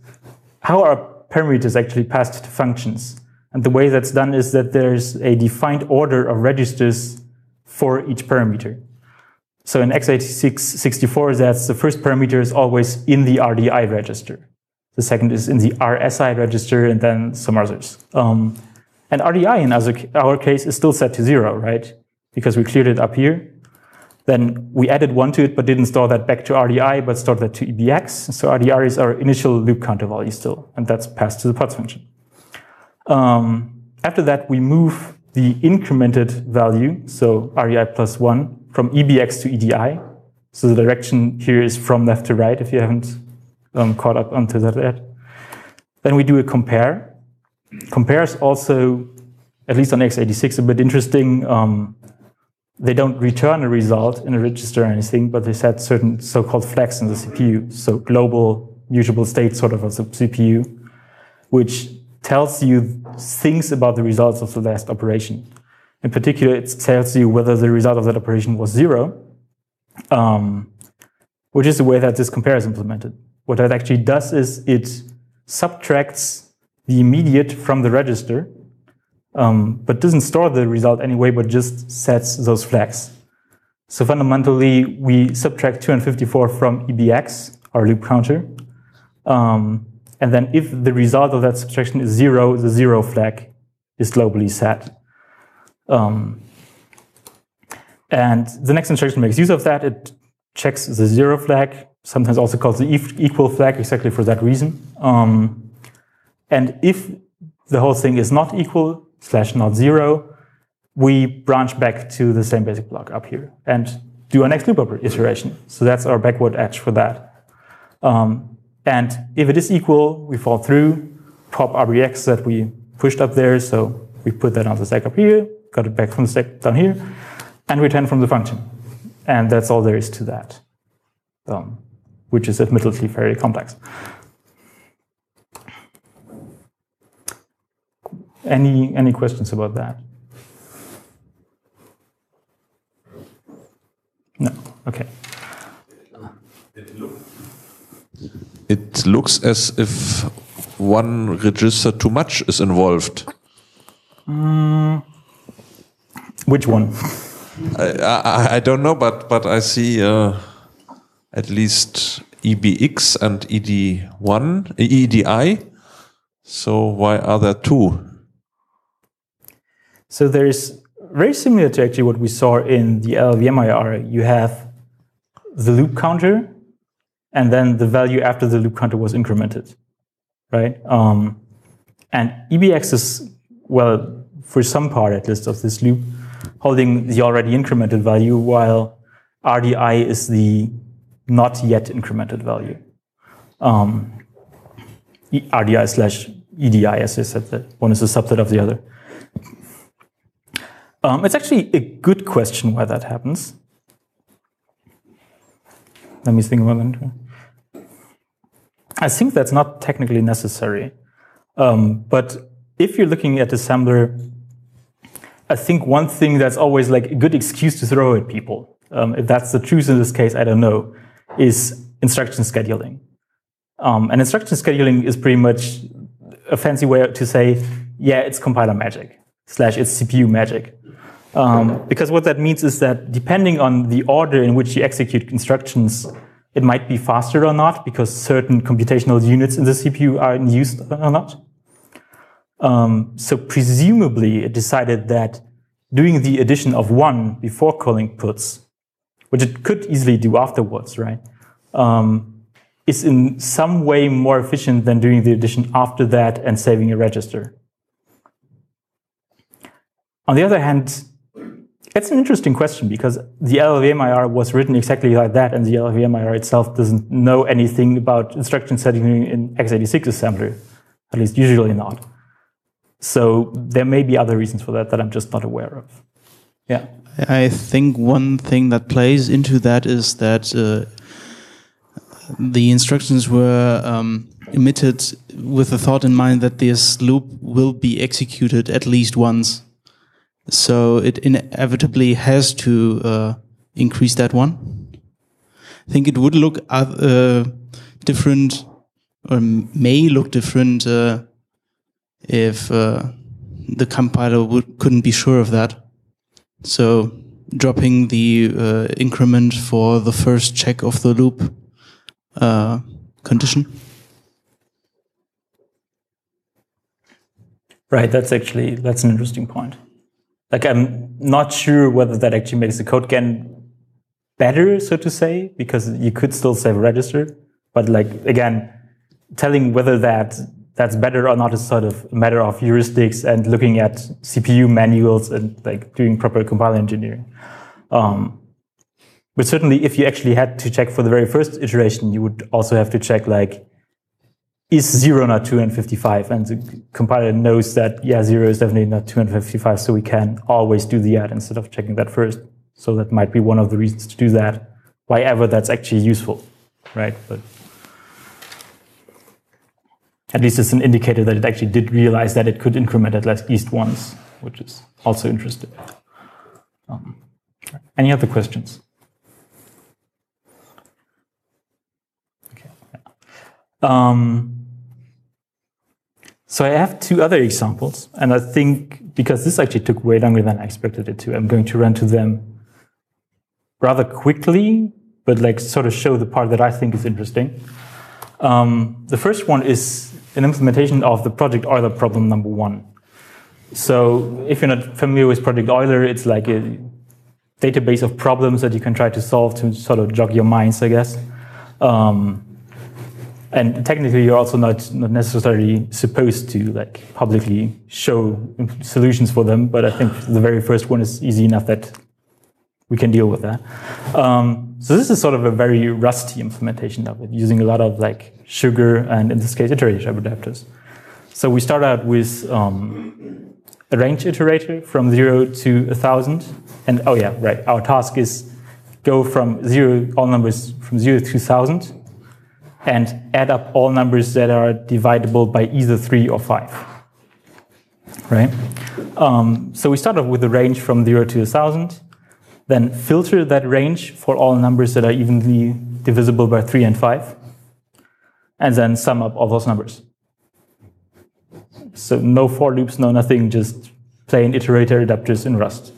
how are parameters actually passed to functions. And the way that's done is that there's a defined order of registers for each parameter. So in x eighty-six sixty-four, that's the first parameter is always in the R D I register. The second is in the R S I register, and then some others. Um, and R D I in other, our case is still set to zero, right? Because we cleared it up here. Then we added one to it, but didn't store that back to R D I, but stored that to E B X. So R D I is our initial loop counter value still, and that's passed to the pods function. Um, after that, we move the incremented value, so R D I plus one, from E B X to E D I. So the direction here is from left to right, if you haven't um, caught up onto that yet. Then we do a compare. Compare is also, at least on x eighty-six, a bit interesting. Um, They don't return a result in a register or anything, but they set certain so-called flags in the C P U, so global mutable state sort of of the C P U, which tells you things about the results of the last operation. In particular, it tells you whether the result of that operation was zero, um, which is the way that this compare is implemented. What that actually does is it subtracts the immediate from the register, Um, but doesn't store the result anyway, but just sets those flags. So fundamentally, we subtract two hundred fifty-four from E B X, our loop counter. Um, and then if the result of that subtraction is zero, the zero flag is globally set. Um, and the next instruction makes use of that. It checks the zero flag, sometimes also called the equal flag, exactly for that reason. Um, and if the whole thing is not equal, slash not zero, we branch back to the same basic block up here and do our next loop iteration. So that's our backward edge for that. Um, and if it is equal, we fall through, pop R B X that we pushed up there. So we put that on the stack up here, got it back from the stack down here, and return from the function. And that's all there is to that, um, which is admittedly very complex. Any any questions about that? No. Okay. It looks, it looks as if one register too much is involved. Mm. Which one? I, I I don't know, but but I see uh, at least E B X and E D one, E D I. So why are there two? So there's very similar to actually what we saw in the L L V M I R. You have the loop counter, and then the value after the loop counter was incremented, right? Um, and E B X is, well, for some part at least of this loop, holding the already incremented value, while R D I is the not yet incremented value. Um, R D I slash E D I, as I said, that one is a subset of the other. Um, it's actually a good question why that happens. Let me think about that. I think that's not technically necessary. Um, but if you're looking at assembler, I think one thing that's always like a good excuse to throw at people, um, if that's the truth in this case, I don't know, is instruction scheduling. Um, and instruction scheduling is pretty much a fancy way to say, yeah, it's compiler magic, slash it's C P U magic. Um, because what that means is that depending on the order in which you execute instructions, it might be faster or not, because certain computational units in the C P U are in use or not. Um, so presumably it decided that doing the addition of one before calling puts, which it could easily do afterwards, right, um, is in some way more efficient than doing the addition after that and saving a register. On the other hand, it's an interesting question because the L L V M I R was written exactly like that, and the L L V M I R itself doesn't know anything about instruction scheduling in x eighty-six assembler, at least usually not. So there may be other reasons for that that I'm just not aware of. Yeah, I think one thing that plays into that is that uh, the instructions were um, emitted with the thought in mind that this loop will be executed at least once. So it inevitably has to uh, increase that one. I think it would look uh, different, or may look different, uh, if uh, the compiler would, couldn't be sure of that. So dropping the uh, increment for the first check of the loop uh, condition? Right, that's actually, that's an interesting point. Like, I'm not sure whether that actually makes the code gen better, so to say, because you could still say register, but like, again, telling whether that that's better or not is sort of a matter of heuristics and looking at C P U manuals and like doing proper compiler engineering. Um, but certainly if you actually had to check for the very first iteration, you would also have to check like, is zero not two hundred fifty-five? And the compiler knows that, yeah, zero is definitely not two hundred fifty-five, so we can always do the add instead of checking that first. So that might be one of the reasons to do that, why ever that's actually useful, right? But at least it's an indicator that it actually did realize that it could increment at least once, which is also interesting. Um, any other questions? Okay. Um, so I have two other examples, and I think because this actually took way longer than I expected it to, I'm going to run to them rather quickly, but like sort of show the part that I think is interesting. Um, the first one is an implementation of the Project Euler problem number one. So if you're not familiar with Project Euler, it's like a database of problems that you can try to solve to sort of jog your minds, I guess. Um, and technically, you're also not, not necessarily supposed to like publicly show solutions for them, but I think the very first one is easy enough that we can deal with that. Um, so this is sort of a very rusty implementation of it, using a lot of like sugar and, in this case, iterator adapters. So we start out with um, a range iterator from zero to a thousand, and oh yeah, right. Our task is go from zero, all numbers from zero to thousand, and add up all numbers that are divisible by either three or five. Right. Um, so we start off with a range from zero to a thousand. Then filter that range for all numbers that are evenly divisible by three and five, and then sum up all those numbers. So no for loops, no nothing, just plain iterator adapters in Rust.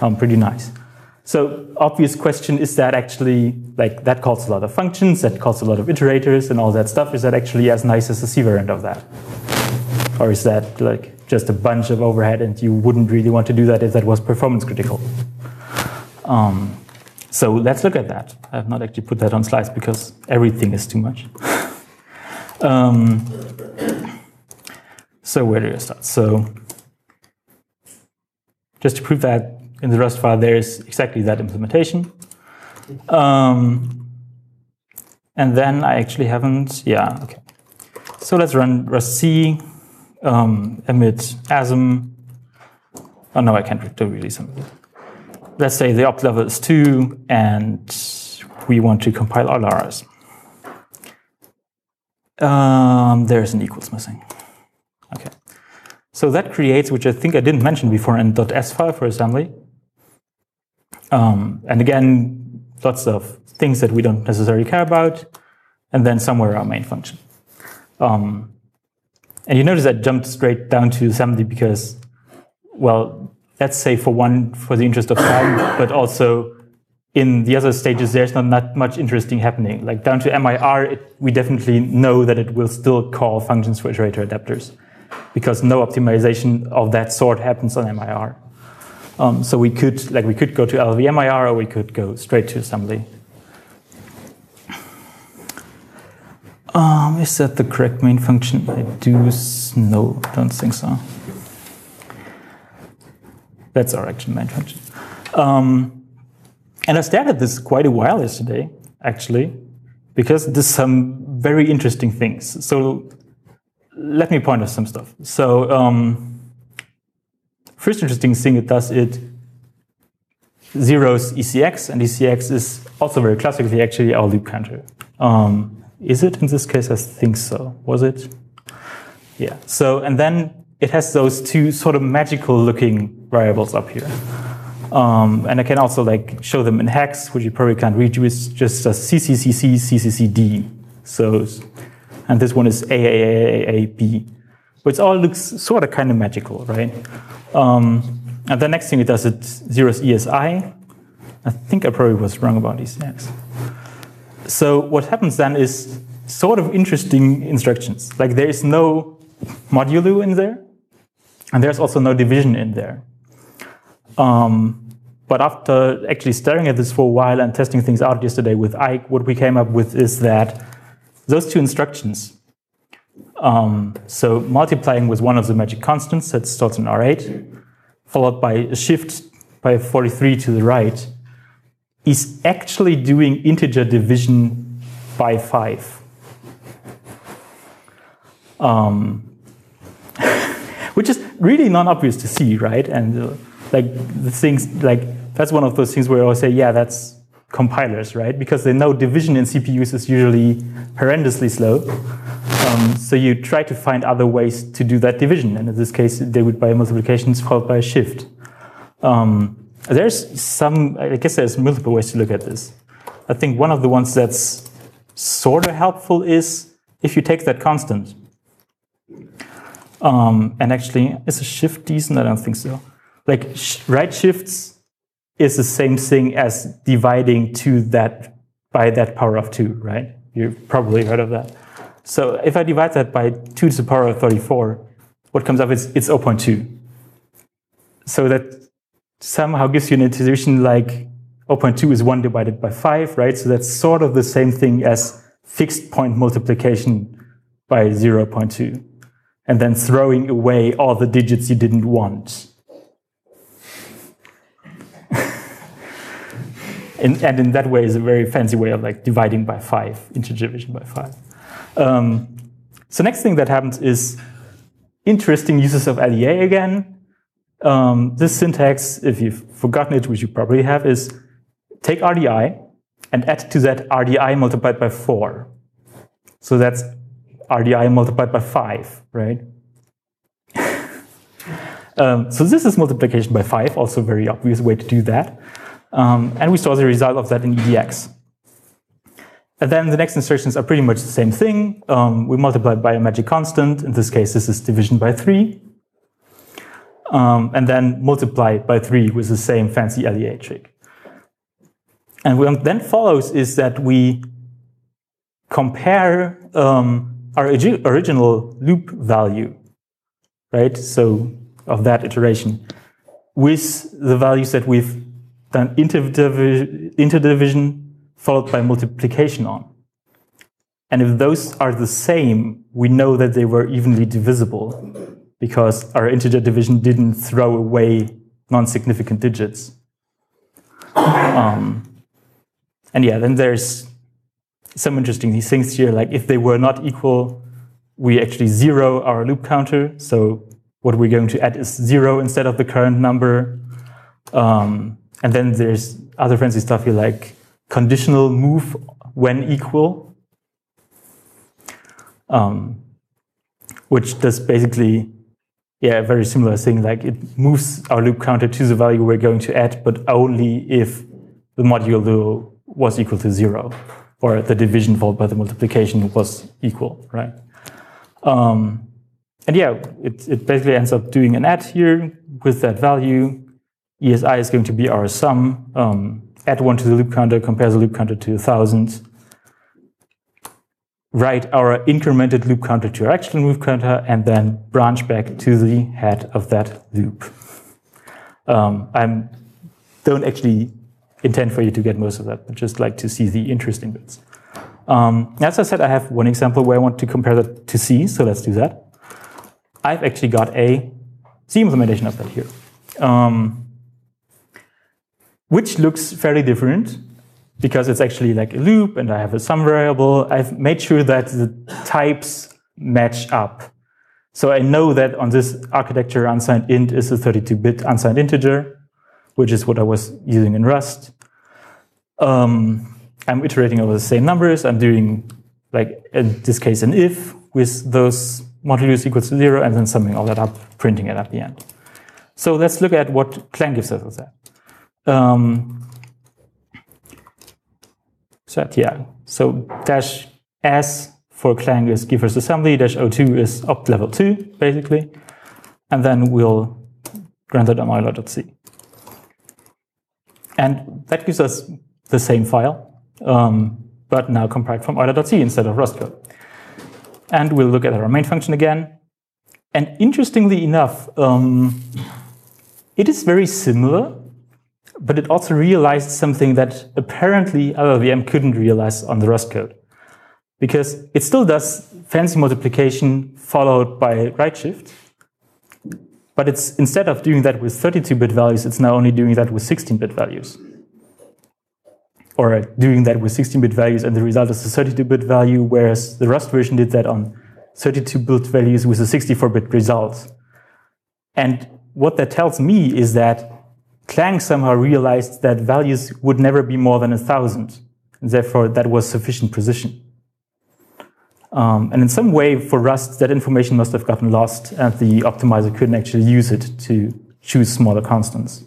Um, pretty nice. So obvious question, is that actually, like that calls a lot of functions, that calls a lot of iterators and all that stuff, is that actually as nice as the C variant of that? Or is that like just a bunch of overhead and you wouldn't really want to do that if that was performance critical? Um, so let's look at that. I have not actually put that on slides because everything is too much. um, so where do I start? So just to prove that in the Rust file, there is exactly that implementation. Um, and then I actually haven't, yeah, okay. So let's run rustc, um, emit asm. Oh no, I can't do really something. Let's say the opt level is two, and we want to compile all ours. Um, there's an equals missing. Okay. So that creates, which I think I didn't mention before, an .s file for assembly. Um, and again, lots of things that we don't necessarily care about, and then somewhere our main function. Um, and you notice I jumped straight down to assembly because, well, let's say for one, for the interest of time, but also in the other stages, there's not that much interesting happening. Like down to M I R, it, we definitely know that it will still call functions for iterator adapters because no optimization of that sort happens on M I R. Um, so we could, like, we could go to L L V M I R or we could go straight to assembly. Um, is that the correct main function? I do no, don't think so. That's our actual main function. Um, and I stared at this quite a while yesterday, actually, because there's some very interesting things. So let me point out some stuff. So um, first interesting thing it does, it zeros E C X, and E C X is also very classically actually our loop counter. Um, is it in this case? I think so. Was it? Yeah. So, and then it has those two sort of magical looking variables up here. Um, and I can also like show them in hex, which you probably can't read with just a C C C C, C C C D. So, and this one is A A A A A B. But it all looks sort of kind of magical, right? Um, and the next thing it does, it zeros E S I, I think I probably was wrong about these. Yes. So what happens then is sort of interesting instructions. Like there is no modulo in there, and there's also no division in there. Um, but after actually staring at this for a while and testing things out yesterday with Ike, what we came up with is that those two instructions, um, so multiplying with one of the magic constants, that's stored in R eight, followed by a shift by forty-three to the right, is actually doing integer division by five. Um, which is really not obvious to see, right? And uh, like the things, like that's one of those things where I always say, yeah, that's compilers, right? Because they know division in C P Us is usually horrendously slow. Um, so you try to find other ways to do that division. And in this case, they would by multiplications followed by a shift. Um, there's some, I guess there's multiple ways to look at this. I think one of the ones that's sort of helpful is if you take that constant. Um, and actually, is a shift decent? I don't think so. Like sh right shifts is the same thing as dividing to that by that power of two, right? You've probably heard of that. So if I divide that by two to the power of thirty-four, what comes up is it's zero point two. So that somehow gives you an intuition like zero point two is one divided by five, right? So that's sort of the same thing as fixed point multiplication by zero point two. And then throwing away all the digits you didn't want. and, and in that way is a very fancy way of like dividing by five, integer division by five. Um, so next thing that happens is interesting uses of L E A again. Um, this syntax, if you've forgotten it, which you probably have, is take R D I and add to that R D I multiplied by four. So that's R D I multiplied by five, right? um, so this is multiplication by five, also a very obvious way to do that. Um, and we saw the result of that in E D X. And then the next instructions are pretty much the same thing. Um, we multiply by a magic constant. In this case, this is division by three. Um, and then multiply by three with the same fancy L E A trick. And what then follows is that we compare um, our original loop value, right? So of that iteration, with the values that we've done interdiv interdivision followed by multiplication on. And if those are the same, we know that they were evenly divisible because our integer division didn't throw away non-significant digits. Um, and yeah, then there's some interesting things here, like if they were not equal, we actually zero our loop counter. So what we're going to add is zero instead of the current number. Um, and then there's other fancy stuff here, like conditional move when equal, um, which does basically, yeah, a very similar thing. Like it moves our loop counter to the value we're going to add, but only if the modulo was equal to zero. Or the division followed by the multiplication was equal, right? Um, and yeah, it, it basically ends up doing an add here with that value. E S I is going to be our sum. Um, add one to the loop counter, compare the loop counter to one thousand. Write our incremented loop counter to our actual loop counter, and then branch back to the head of that loop. Um, I don't actually intend for you to get most of that, but just like to see the interesting bits. Um, as I said, I have one example where I want to compare that to C, so let's do that. I've actually got a C implementation of that here, um, which looks fairly different because it's actually like a loop and I have a sum variable. I've made sure that the types match up. So I know that on this architecture, unsigned int is a thirty-two bit unsigned integer, which is what I was using in Rust. Um, I'm iterating over the same numbers. I'm doing, like, in this case, an if with those modulus equals to zero, and then summing all that up, printing it at the end. So let's look at what Clang gives us with that. Um, so, yeah, so dash s for Clang is give us assembly, dash O two is opt level two, basically. And then we'll run that on my dot c. And that gives us the same file, um, but now compiled from Euler dot c instead of Rust code. And we'll look at our main function again. And interestingly enough, um, it is very similar, but it also realized something that apparently L L V M couldn't realize on the Rust code, because it still does fancy multiplication followed by right shift, but it's instead of doing that with thirty-two bit values, it's now only doing that with sixteen bit values, or doing that with sixteen bit values, and the result is a thirty-two bit value, whereas the Rust version did that on thirty-two bit values with a sixty-four bit result. And what that tells me is that Clang somehow realized that values would never be more than a thousand, and therefore that was sufficient precision. Um, and in some way for Rust, that information must have gotten lost, and the optimizer couldn't actually use it to choose smaller constants,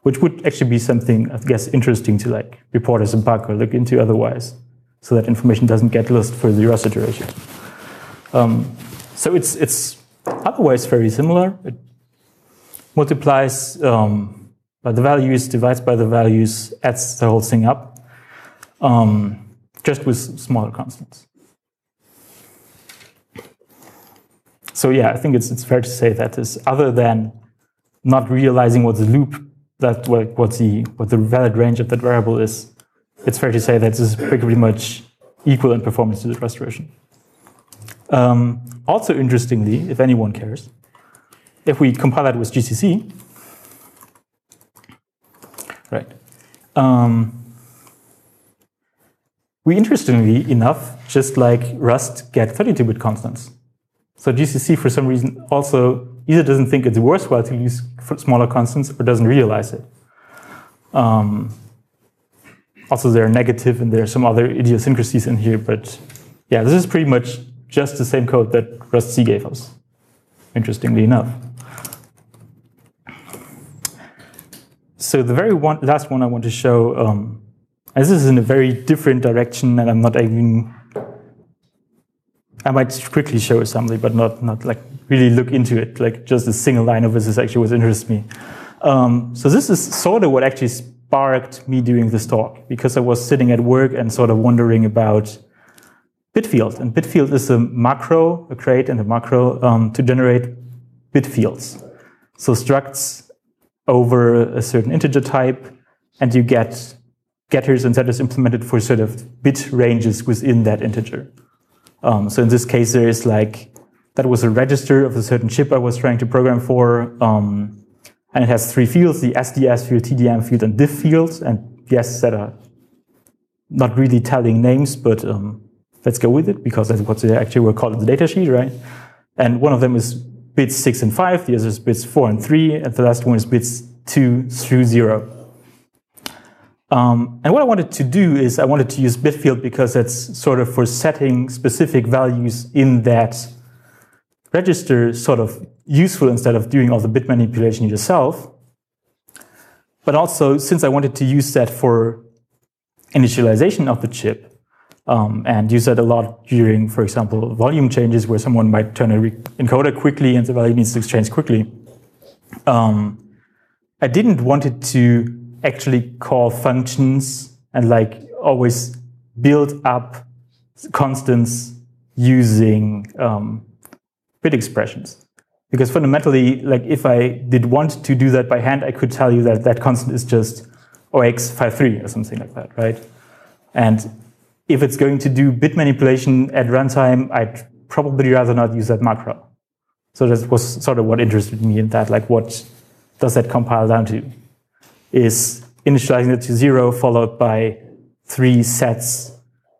which would actually be something, I guess, interesting to like report as a bug or look into otherwise, so that information doesn't get lost for the Rust iteration. Um, so it's it's otherwise very similar. It multiplies um, by the values, divides by the values, adds the whole thing up, um, just with smaller constants. So yeah, I think it's it's fair to say that is other than not realizing what the loop that what, what the what the valid range of that variable is, it's fair to say that this is pretty much equal in performance to the Rust version. Um, also interestingly, if anyone cares, if we compile that with G C C. Right. Um, we interestingly enough, just like Rust, get thirty-two bit constants. So G C C, for some reason, also either doesn't think it's worthwhile to use smaller constants or doesn't realize it. Um, also, they're negative, and there are some other idiosyncrasies in here. But yeah, this is pretty much just the same code that Rust C gave us, interestingly enough. So the very one, last one I want to show, um, as this is in a very different direction, and I'm not even, I might quickly show assembly, but not not like really look into it. Like just a single line of this is actually what interests me. Um, so this is sort of what actually sparked me doing this talk, because I was sitting at work and sort of wondering about bit field. And bit field is a macro, a crate and a macro um, to generate bit fields. So structs over a certain integer type, and you get getters and setters implemented for sort of bit ranges within that integer. Um, so in this case, there is like, that was a register of a certain chip I was trying to program for, um, and it has three fields, the S D S field, T D M field, and diff fields, and yes, that are not really telling names, but um, let's go with it, because that's what they actually were called in the data sheet, right? And one of them is bits six and five, the other is bits four and three, and the last one is bits two through zero. Um, and what I wanted to do is I wanted to use bit field because that's sort of for setting specific values in that register sort of useful instead of doing all the bit manipulation yourself. But also, since I wanted to use that for initialization of the chip, Um, and use that a lot during, for example, volume changes where someone might turn a encoder quickly and the value needs to exchange quickly. Um, I didn't want it to actually call functions and like always build up constants using um, bit expressions. Because fundamentally, like if I did want to do that by hand, I could tell you that that constant is just O X five three or something like that, right? And if it's going to do bit manipulation at runtime, I'd probably rather not use that macro. So that was sort of what interested me in that, like what does that compile down to? Is initializing it to zero followed by three sets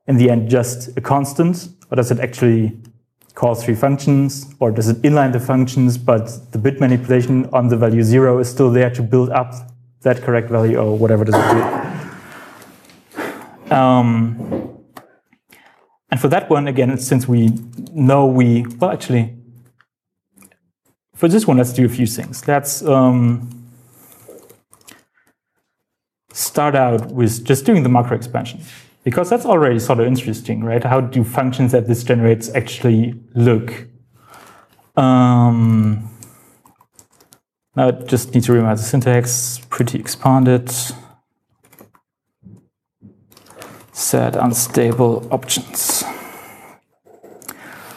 in the end just a constant? Or does it actually call three functions? Or does it inline the functions, but the bit manipulation on the value zero is still there to build up that correct value or whatever does it do? Um, And for that one, again, since we know we, well, actually, for this one, let's do a few things. Let's um, start out with just doing the macro expansion, because that's already sort of interesting, right? How do functions that this generates actually look? Um, now, I just need to remind the syntax, pretty expanded. said unstable options.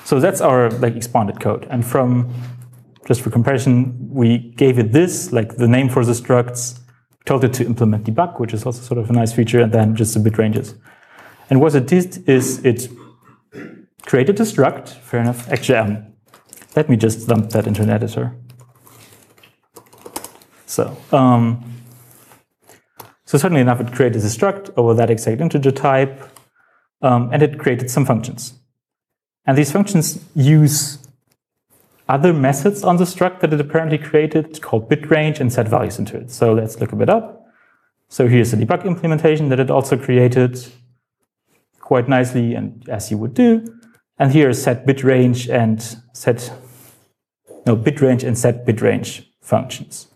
So that's our like expanded code. And from, just for comparison, we gave it this, like the name for the structs, told it to implement debug, which is also sort of a nice feature, and then just the bit ranges. And what it did is it created a struct, fair enough. Actually, um, let me just dump that into an editor. So, um, so certainly enough, it created a struct over that exact integer type, um, and it created some functions. And these functions use other methods on the struct that it apparently created called bit range and set values into it. So let's look a bit up. So here's the debug implementation that it also created quite nicely and as you would do. And here is set bit range and set, no, bit range and set bit range functions.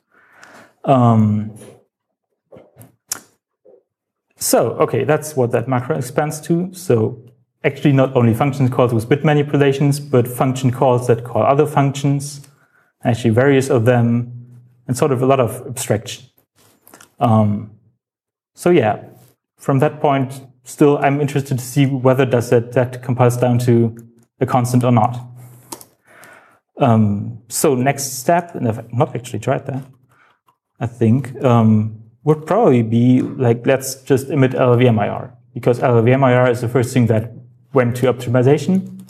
Um, so, okay, that's what that macro expands to. So actually not only function calls with bit manipulations, but function calls that call other functions, actually various of them, and sort of a lot of abstraction. Um, so yeah, from that point, still I'm interested to see whether does that, that compiles down to a constant or not. Um, so next step, and I've not actually tried that, I think, um, would probably be like, let's just emit L L V M I R, because L L V M I R is the first thing that went to optimization.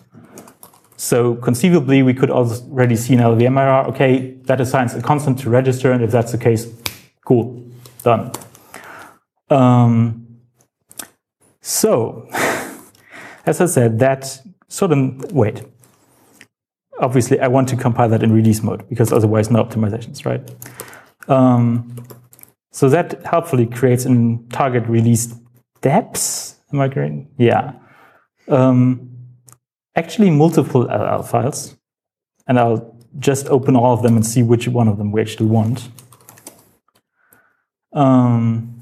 So conceivably, we could already see in L L V M I R, okay, that assigns a constant to register, and if that's the case, cool, done. Um, so, as I said, that sort of, wait. Obviously, I want to compile that in release mode, because otherwise no optimizations, right? Um, so that helpfully creates a target release depths, am I correct? Yeah. Um, actually multiple L L files, and I'll just open all of them and see which one of them we actually want. Um,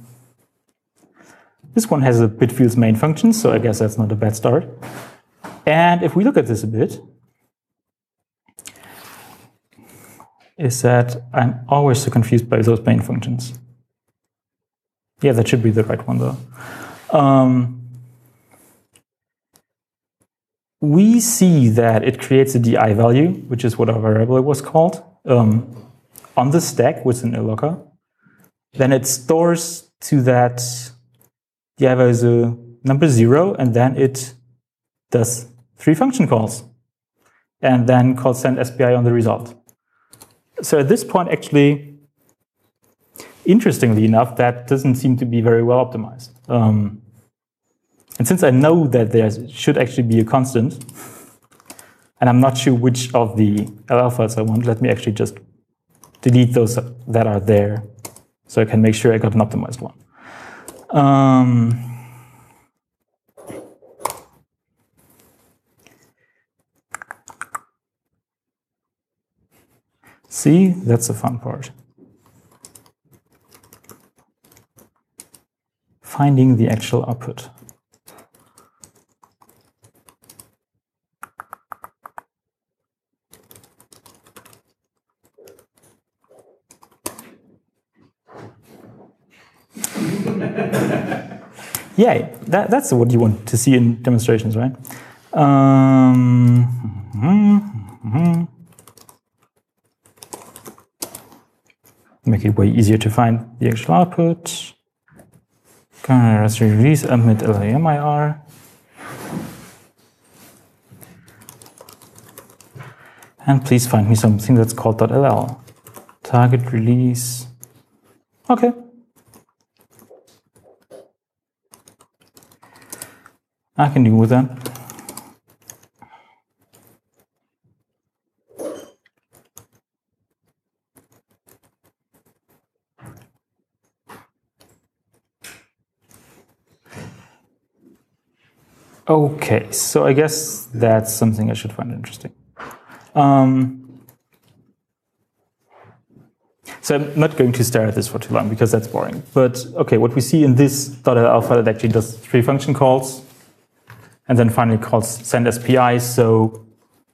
this one has a bitfield's main function, so I guess that's not a bad start. And if we look at this a bit, is that I'm always so confused by those main functions. Yeah, that should be the right one though. Um, we see that it creates a D I value, which is what our variable was called, um, on the stack with an alloca. Then it stores to that D I value is a number zero, and then it does three function calls, and then calls send S P I on the result. So at this point, actually, interestingly enough, that doesn't seem to be very well optimized. Um, and since I know that there should actually be a constant, and I'm not sure which of the L L files I want, let me actually just delete those that are there so I can make sure I got an optimized one. Um, See, that's the fun part. Finding the actual output. Yeah, that, that's what you want to see in demonstrations, right? Um, mm-hmm, mm-hmm. Make it way easier to find the actual output. Can I rest release emit L L V M I R? And please find me something that's called .ll. Target release. Okay. I can deal with that. Okay, so I guess that's something I should find interesting. Um, so I'm not going to stare at this for too long because that's boring. But okay, what we see in this .ll file, it actually does three function calls, and then finally calls send S P I. So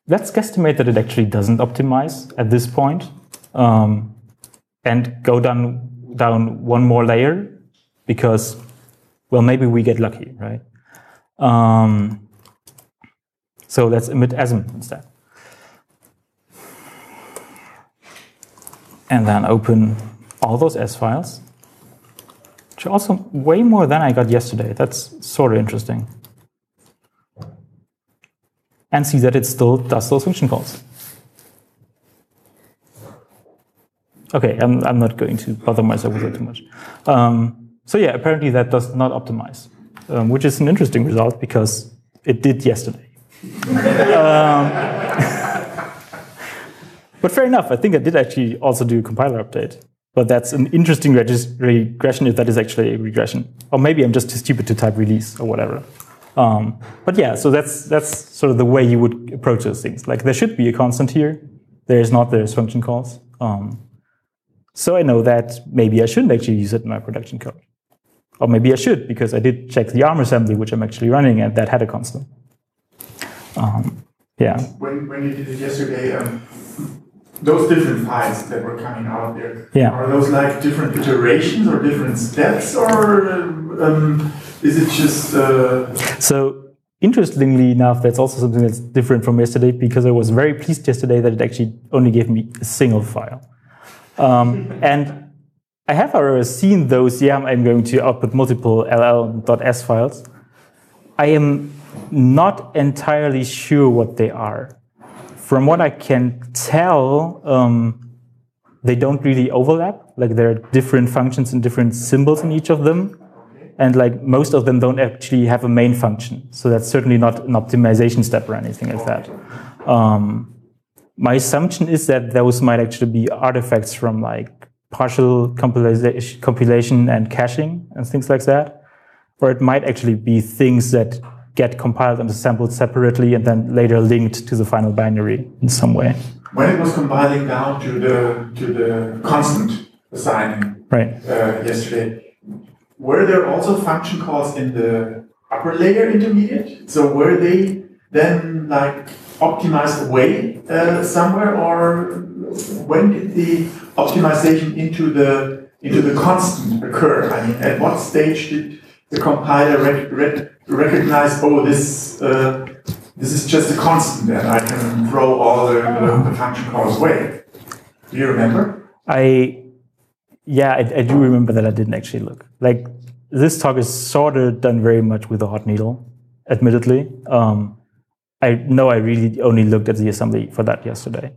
let's guesstimate that it actually doesn't optimize at this point, um, and go down down one more layer because well, maybe we get lucky, right? Um, so let's emit A S M instead. And then open all those S files, which are also way more than I got yesterday. That's sort of interesting. And see that it still does those function calls. Okay, I'm, I'm not going to bother myself with it too much. Um, so yeah, apparently that does not optimize, um, which is an interesting result because it did yesterday. um, But fair enough, I think I did actually also do a compiler update. But that's an interesting regression if that is actually a regression. Or maybe I'm just too stupid to type release or whatever. Um, but yeah, so that's that's sort of the way you would approach those things. Like there should be a constant here. There is not, there's function calls. Um, so I know that maybe I shouldn't actually use it in my production code. Or maybe I should, because I did check the ARM assembly, which I'm actually running, and that had a constant. Um, yeah. When, when you did it yesterday, um those different files that were coming out there, yeah. Are those like different iterations or different steps, or um, is it just... Uh... So, interestingly enough, that's also something that's different from yesterday, because I was very pleased yesterday that it actually only gave me a single file. Um, and I have already seen those, yeah, I'm going to output multiple L L dot S files. I am not entirely sure what they are. From what I can tell, um, they don't really overlap. Like there are different functions and different symbols in each of them. And like most of them don't actually have a main function. So that's certainly not an optimization step or anything like that. Um, my assumption is that those might actually be artifacts from like partial compilation, compilation and caching and things like that. Or it might actually be things that get compiled and assembled separately and then later linked to the final binary in some way. When it was compiling down to the to the constant assigning, right. uh, yesterday, were there also function calls in the upper layer intermediate? So were they then like optimized away uh, somewhere, or when did the optimization into the into the constant occur? I mean, at what stage did the compiler read, read recognize, oh, this uh, this is just a constant, and I can throw all the, the, the function calls away. Do you remember? I, yeah, I, I do remember that I didn't actually look. Like, this talk is sort of done very much with a hot needle, admittedly. Um, I know I really only looked at the assembly for that yesterday.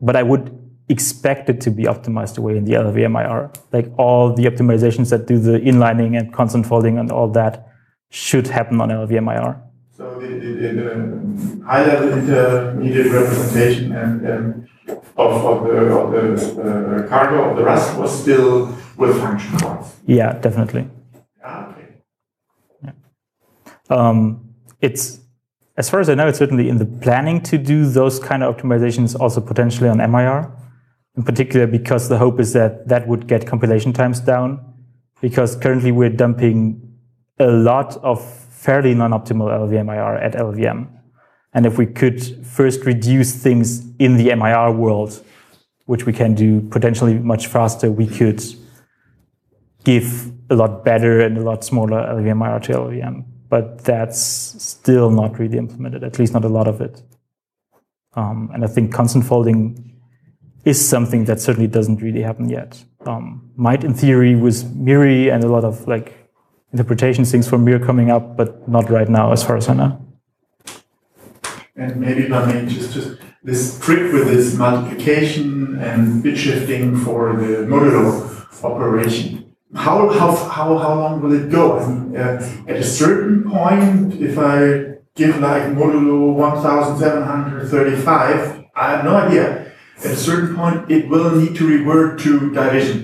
But I would expect it to be optimized away in the L L V M I R. Like, all the optimizations that do the inlining and constant folding and all that should happen on L L V M I R. So the, the, the high-level intermediate representation and, and of, of the, of the uh, cargo of the Rust was still with function calls. Yeah, definitely. Ah, okay. Yeah. Um, it's, as far as I know, it's certainly in the planning to do those kind of optimizations also potentially on M I R, in particular because the hope is that that would get compilation times down, because currently we're dumping a lot of fairly non-optimal L L V M I R at L L V M. And if we could first reduce things in the M I R world, which we can do potentially much faster, we could give a lot better and a lot smaller L L V M I R to L L V M. But that's still not really implemented, at least not a lot of it. Um, and I think constant folding is something that certainly doesn't really happen yet. Um, might in theory with MIRI and a lot of like interpretation things from M I R coming up, but not right now, as far as I know. And maybe I mean just, just this trick with this multiplication and bit shifting for the modulo operation. How how how how long will it go? I mean, uh, at a certain point, if I give like modulo one thousand seven hundred thirty-five, I have no idea. At a certain point, it will need to revert to division.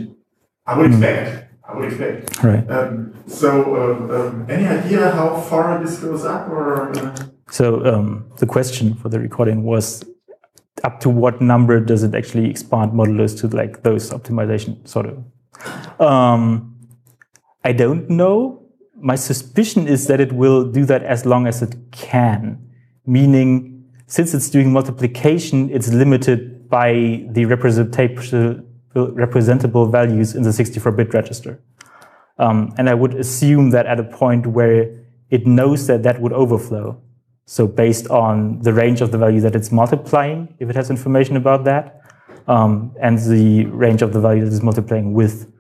I would mm. expect. I would expect. Right. Um, so, um, um, any idea how far this goes up, or? Uh... So um, the question for the recording was, up to what number does it actually expand modulus to, like those optimization sort of? Um, I don't know. My suspicion is that it will do that as long as it can, meaning since it's doing multiplication, it's limited by the representation. Representable values in the sixty-four bit register. Um, and I would assume that at a point where it knows that that would overflow. So based on the range of the value that it's multiplying, if it has information about that, um, and the range of the value that it's multiplying with,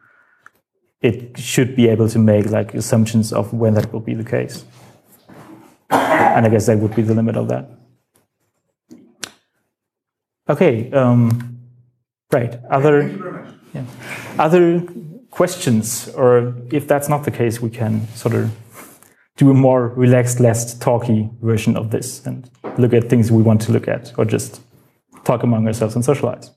it should be able to make like assumptions of when that will be the case. And I guess that would be the limit of that. Okay, um, right. Other, yeah. Other questions, or if that's not the case, we can sort of do a more relaxed, less talky version of this and look at things we want to look at, or just talk among ourselves and socialize.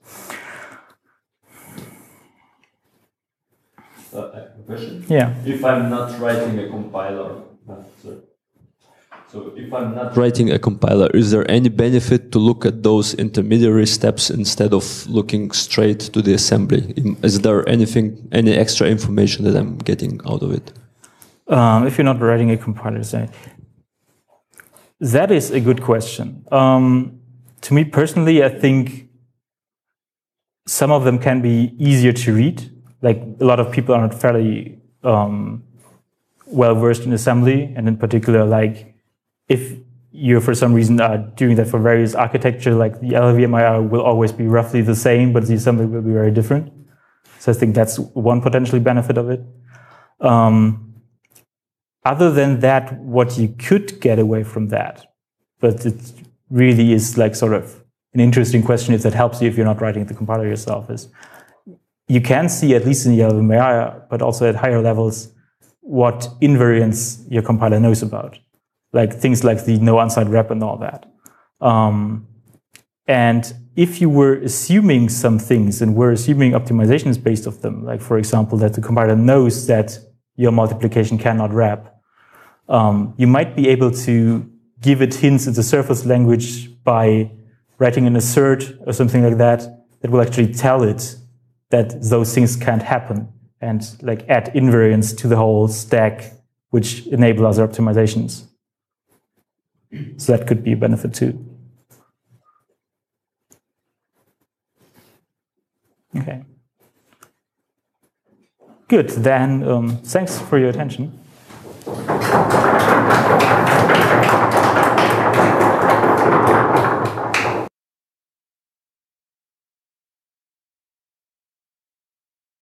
Uh, I have a question. Yeah. If I'm not writing a compiler, sorry. So if I'm not writing a compiler, is there any benefit to look at those intermediary steps instead of looking straight to the assembly? Is there anything, any extra information that I'm getting out of it? Um, if you're not writing a compiler, say, that is a good question. Um, to me personally, I think some of them can be easier to read. Like a lot of people are not fairly um, well versed in assembly, and in particular, like, if you, for some reason, are doing that for various architecture, like the L L V M I R will always be roughly the same, but the assembly will be very different. So I think that's one potentially benefit of it. Um, other than that, what you could get away from that, but it really is like sort of an interesting question if that helps you if you're not writing the compiler yourself, is you can see, at least in the L L V M I R, but also at higher levels, what invariants your compiler knows about. Like things like the no unsigned wrap and all that. Um, and if you were assuming some things and were assuming optimizations based off them, like for example, that the compiler knows that your multiplication cannot wrap, um, you might be able to give it hints in the surface language by writing an assert or something like that, that will actually tell it that those things can't happen and like add invariants to the whole stack, which enable other optimizations. So that could be a benefit too. Okay. Good, then um, thanks for your attention.